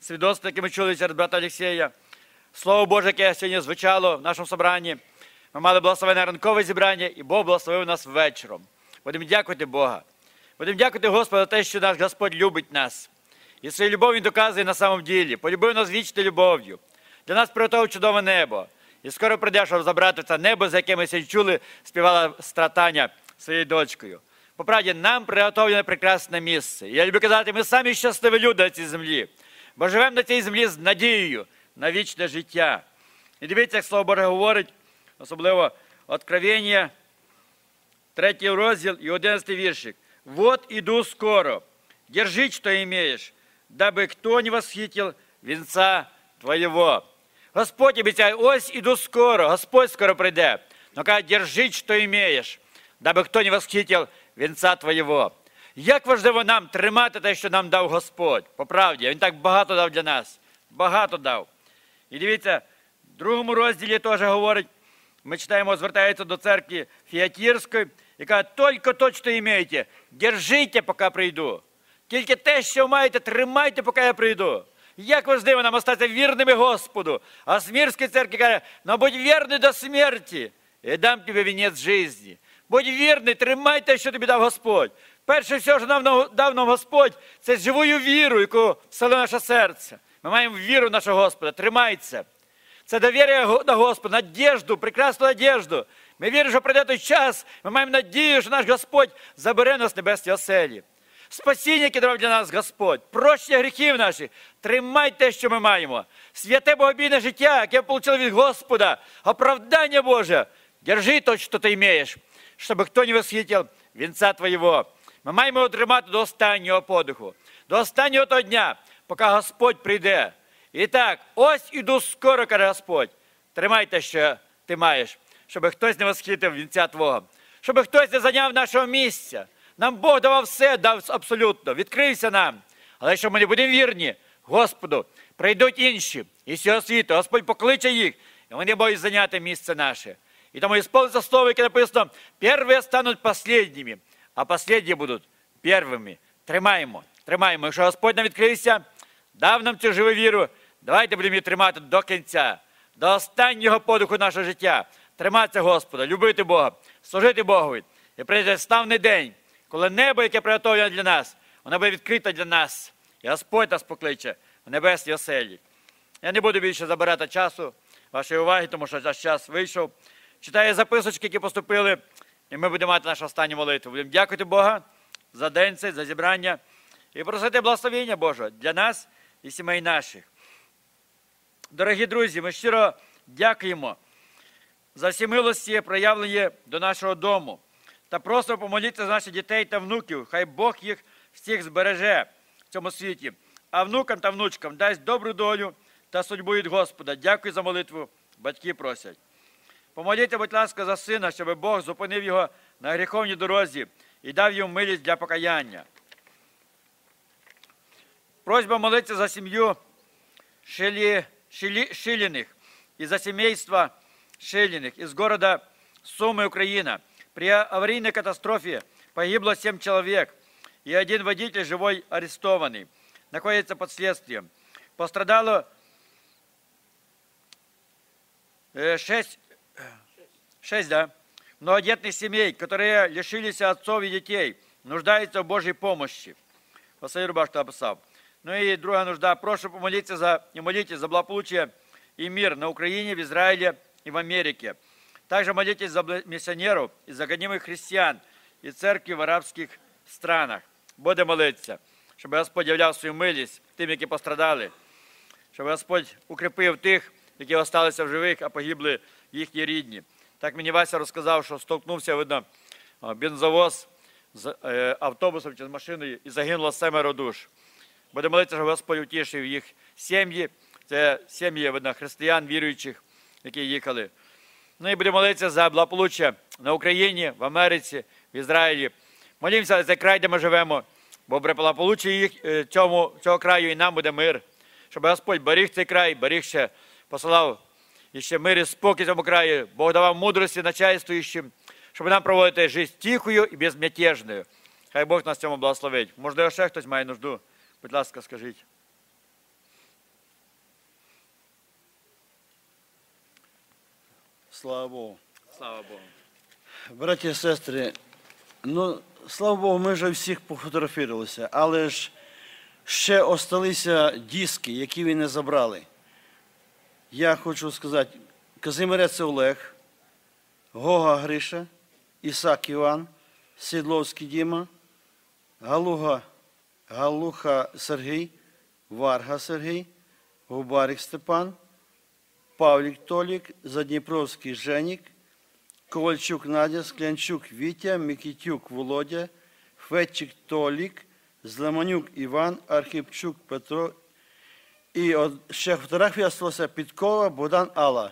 свідоцтво, яке ми чули через брата Олексія, Слово Боже, яке сьогодні звучало в нашому собранні. Ми мали благословенне ранкове зібрання, і Бог благословив нас вечором. Будемо дякувати Бога. Будемо дякувати Господу за те, що наш Господь любить нас. І своєю любов'ю Він доказує на самому ділі. Полюбив нас вічною любов'ю. Для нас приготував чудове небо. І скоро прийде, щоб забрати це небо, за яке ми сьогодні чули, співала Стратаня своєю дочкою. По правді, нам приготовлене прекрасне місце. І я люблю казати, ми самі щасливі люди на цій землі. Бо живемо на цій землі з надією на вічне життя. І дивіться, як Слово Боже говорить, особливо Откровення, третій розділ і одинадцятий віршик. «Вот иду скоро, держи, что имеешь, дабы кто не восхитил венца твоего». Господь обіцяє, ось іду скоро, Господь скоро прийде. Но каже, держи, що імеєш, даби хто не восхитив вінця твоєго. Як важливо нам тримати те, що нам дав Господь, по правді. Він так багато дав для нас, багато дав. І дивіться, в другому розділі теж говорить, ми читаємо, звертається до церкви Фіатірської, і каже, тільки то, що імеєте, держите, поки прийду. Тільки те, що маєте, тримайте, поки я прийду. Як важливо нам остатися вірними Господу. А Смирська церква каже, ну будь вірний до смерті, і дам тобі вінець житті. Будь вірний, тримай те, що тобі дав Господь. Перше все, що дав нам Господь, це живою віру, яку вселило наше серце. Ми маємо віру в нашого Господа, тримайся. Це довір'я до Господа, надіжду, прекрасну надіжду. Ми віримо, що прийде той час, ми маємо надію, що наш Господь забере нас з небесної оселі. Спасіння, яке дав для нас Господь, прощення гріхів наших, тримай те, що ми маємо. Святе богобійне життя, яке ми отримали від Господа, оправдання Боже, держи то, що ти маєш, щоб хто не восхитив вінця твоєго. Ми маємо отримати до останнього подиху, до останнього того дня, поки Господь прийде. І так, ось іду скоро, каже Господь, тримай те, що ти маєш, щоб хтось не восхитив вінця твого, щоб хтось не зайняв нашого місця. Нам Бог давав все, дав абсолютно, відкрився нам. Але якщо ми не будемо вірні Господу, прийдуть інші із цього світу, Господь покличе їх, і вони будуть зайняти місце наше. І тому ісполниться слово, яке написано, «Перві стануть останніми, а останні будуть першими». Тримаємо, тримаємо. Якщо Господь нам відкрився, дав нам цю живу віру, давайте будемо її тримати до кінця, до останнього подиху нашого життя. Триматися Господа, любити Бога, служити Богу. І прийде славний день, коли небо, яке приготовлено для нас, воно буде відкрите для нас. І Господь нас покличе в небесній оселі. Я не буду більше забирати часу, вашої уваги, тому що наш час вийшов. Читаю записочки, які поступили, і ми будемо мати нашу останню молитву. Будемо дякувати Богу за день цей, за зібрання. І просити благословення Божого для нас і сімей наших. Дорогі друзі, ми щиро дякуємо за всі милості, проявлені до нашого дому. Та просимо помолитися за наших дітей та внуків. Хай Бог їх всіх збереже в цьому світі. А внукам та внучкам дасть добру долю та судьбу від Господа. Дякую за молитву. Батьки просять. Помоліться, будь ласка, за сина, щоб Бог зупинив його на гріховній дорозі і дав йому милість для покаяння. Просьба молитися за сім'ю Шилі, Шилі, Шиліних і за сімейство Шиліних із міста Суми, Україна. При аварийной катастрофе погибло семь человек, и один водитель живой арестованный. Находится под следствием. Пострадало шесть, шесть да, многодетных семей, которые лишились отцов и детей, нуждаются в Божьей помощи. Последний рубашку написал. Ну и другая нужда. Прошу помолиться за, и молитесь за благополучие и мир на Украине, в Израиле и в Америке. Также молитесь за миссионеров и за гонимых христиан и церкви в арабских странах. Будем молиться, щоб Господь являв свою милість тим, які пострадали, щоб Господь укріпив тих, які залишилися в живих, а погибли їхні рідні. Так мені Вася розказав, що столкнувся, видно, бензовоз з автобусом чи з машиною і загинуло семеро душ. Буде молитися, що Господь утішив їх сім'ї. Це сім'ї, видно, християн, віруючих, які їхали. Ну і будемо молитися за благополуччя на Україні, в Америці, в Ізраїлі. Молімося за край, де ми живемо, бо при благополуччя їх цьому, цього краю і нам буде мир. Щоб Господь беріг цей край, беріг ще, посилав і ще мир і спокій цьому краю. Бог давав мудрості начальствуючим, щоб нам проводити життя тихою і безмятежною. Хай Бог нас цьому благословить. Можливо, ще хтось має нужду. Будь ласка, скажіть. Слава Богу. Слава Богу. Браті і сестри, ну, слава Богу, ми вже всіх пофотографувалися, але ж ще залишилися диски, які ви не забрали. Я хочу сказати, Казимирець Олег, Гога Гриша, Ісак Іван, Сідловський Діма, Галуга, Галуха Сергій, Варга Сергій, Губарик Степан, Павлік Толік, Задніпровський Женік, Ковальчук Надя, Склянчук Вітя, Микітюк Володя, Фетчик Толік, Зламанюк Іван, Архипчук Петро. І ще фотографія сталася Підкова Богдан Алла.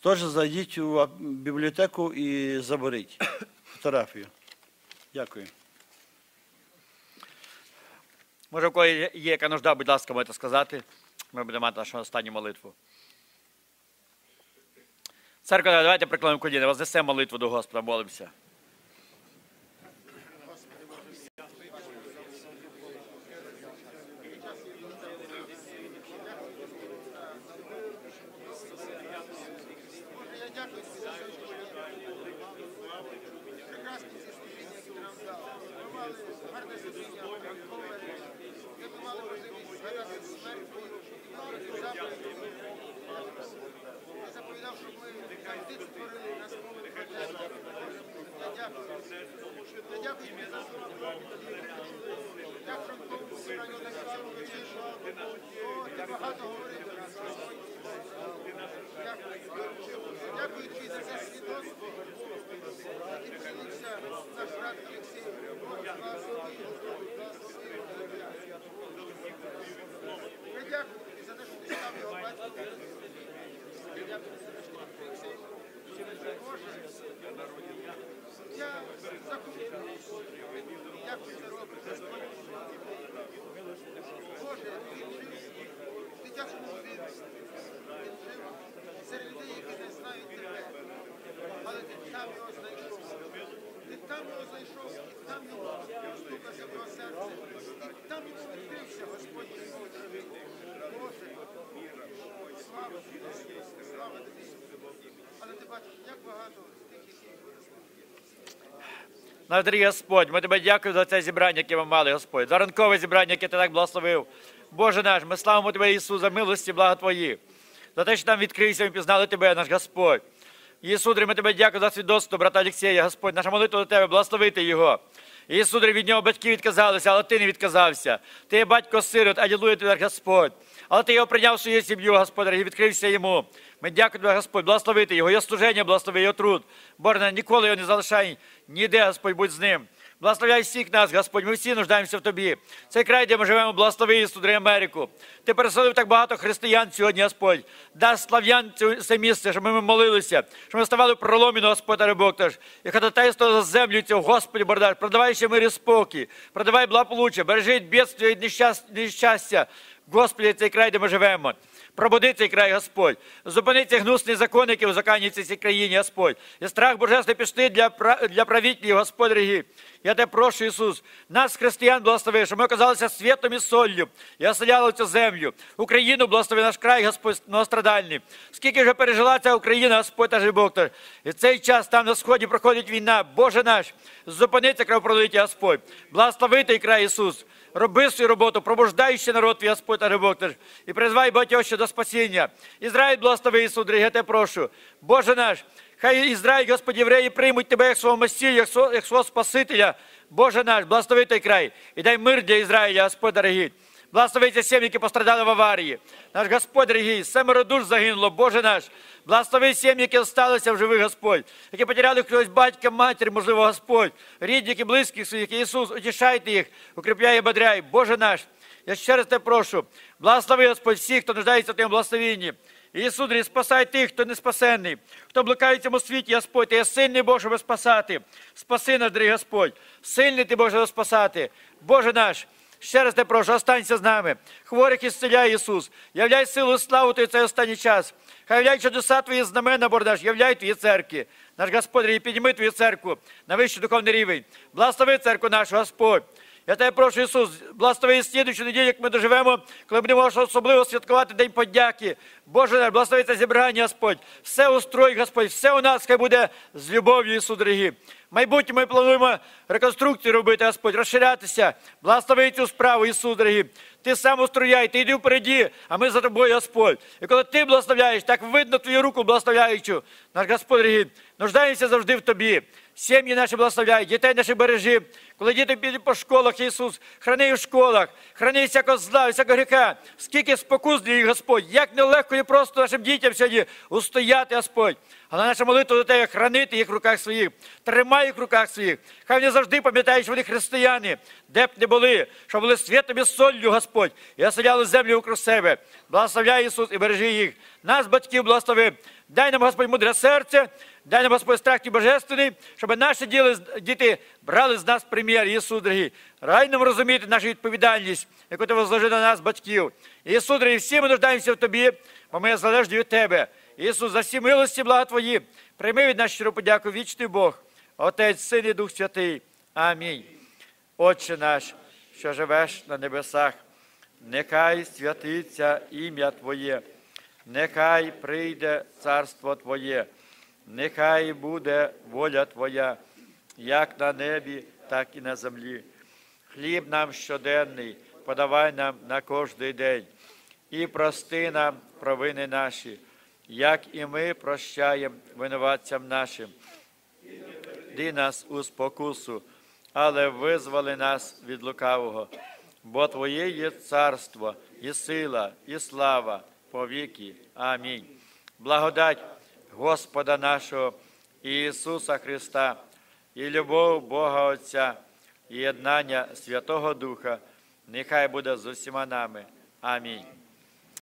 Тож зайдіть у бібліотеку і заберіть фотографію. Дякую. Може, в кого є яка нужда, будь ласка, можете сказати. Ми будемо мати нашу останню молитву. Церква, давайте приклонимо коліна, вознесемо молитву до Господа, молимося. Наш дорогий Господь, ми Тебе дякуємо за це зібрання, яке ми мали, Господь, за ранкове зібрання, яке Ти так благословив. Боже наш, ми славимо Тебе, Ісус, за милості, блага Твої, за те, що нам відкрився, ми пізнали Тебе, наш Господь. Ісудри, ми Тебе дякуємо за свідоцтво брата Олексія, Господь, наша молитва до Тебе, благословити його. Ісудри, від нього батьки відказалися, але Ти не відказався. Ти є батько-сирот, алілуя Тебе, Господь. Але Ти його прийняв в свою сім'ю, Господь, і відкрився йому. Ми дякуємо, Господь, благословити його, його служення, благослови його труд. Боже, ніколи його не залишай, ніде, Господь, будь з ним. Благословляй всіх нас, Господь, ми всі нуждаємося в Тобі. Цей край, де ми живемо, благослови, Ісудри, Америку. Ти переселив так багато християн сьогодні, Господь. Дай слав'ян це місце, щоб ми молилися, щоб ми ставали в проломі, Господь, а Бог теж. І ходатайство за землю цього, Господи, бордаш, продавай ще мир і спокій, продавай благополуччя, бережи від бідстві і нещастя. Господи, цей край, де ми живемо. Пробуди цей край, Господь. Зупини ці гнусні закони, які узаконюються в цій країні, Господь. І страх Божественний пішли для, для правителів, Господь дорогий. Я Тебе прошу, Ісус, нас, християн, благослови, щоб ми оказалися світом і соллю. Я оселяла цю землю. Україну благослови, наш край, Господь, многострадальний. Скільки вже пережила ця Україна, Господь, та Бог теж. І в цей час там на сході проходить війна. Боже наш, зупини це кровопролиття, Господь. Благослови цей край, Ісус. Роби свою роботу, пробуждай ще народ твій, Господь, та Бог теж. І призвай батьо ще до спасіння. Ізраїль благослови, Ісус, я Тебе прошу. Боже наш, хай Ізраїль, Господь, євреї приймуть Тебе як свого Месію, як свого, як свого Спасителя. Боже наш, благослови той край і дай мир для Ізраїля, Господь дорогий. Благословите сім'ї, які пострадали в аварії. Наш Господь, дорогий, семеро душ загинуло, Боже наш. Благослови сім'ї, які залишилися в живих, Господь. Які потеряли когось батька, матір, можливо, Господь. Рідних і близьких своїх, Ісус, утішайте їх, укріпляй і бодряй, Боже наш. Я ще раз тебе прошу, благослови, Господь, всіх, хто нуждається в твоєму благословенні. Ісус, спасай тих, хто не спасений, хто блукає в цьому світі, Господь. Ти є сильний, Боже, щоб спасати. Спаси нас, дорогий Господь. Сильний ти, Боже, щоб спасати. Боже наш, ще раз тебе прошу, останься з нами. Хворих ісцеляй, Ісус. Являй силу і славу твою в цей останній час. Хай являй чудеса твої знамена, Боже наш, являй твої церкви. Наш Господь, і підніми твою церкву на вищий духовний рівень. Благослови церкву нашу, Господь. Я тебе прошу, Ісус, благослови слідуючу неділю, як ми доживемо, коли будемо особливо святкувати День подяки. Боже наш, благослови це зібрання, Господь. Все устрой, Господь, все у нас хай буде з любов'ю, Ісус, дорогі. В майбутньому ми плануємо реконструкцію робити, Господь, розширятися. Благослови цю справу, Ісус, дорогі. Ти сам устрояй, ти йди впереді, а ми за тобою, Господь. І коли ти благословляєш, так видно твою руку благословляючу. Наш Господь, дорогі, нуждаємося завжди в тобі. Сім'ї наші благословляй, дітей наші бережи. Коли діти підуть по школах, Ісус, храни їх в школах, храни їх всякого зла, всякого гріха. Скільки спокус для їх, Господь, як нелегко і просто нашим дітям сьогодні устояти, Господь. Але наша молитва до тебе – хранити їх в руках своїх, тримай їх в руках своїх. Хай вони завжди пам'ятають, що вони християни, де б не були, що були світом і соллю, Господь, і оселяли землю вокруг себе. Благословляй, Ісус, і бережи їх. Нас, батьків, благослови. Дай нам, Господь, мудре серце, дай нам, Господь, страх твій божественний, щоб наші діти брали з нас примір, Ісус, дорогі. Рай нам розуміти нашу відповідальність, яку ти возложив на нас, батьків. Ісус, дорогі, всі ми нуждаємося в тобі, бо ми залежні від тебе. Ісус, за всі милості, блага твої, прийми від нас щиру подяку, вічний Бог, Отець, Син і Дух Святий. Амінь. Отче наш, що живеш на небесах, нехай святиться ім'я твоє. Нехай прийде царство твоє, нехай буде воля твоя, як на небі, так і на землі. Хліб нам щоденний подавай нам на кожний день, і прости нам провини наші, як і ми прощаємо винуватцям нашим. Веди нас у спокусу, але визволи нас від лукавого, бо твоє є царство, і сила, і слава, по віки. Амінь. Благодать Господа нашого Ісуса Христа і любов Бога Отця і єднання Святого Духа нехай буде з усіма нами. Амінь.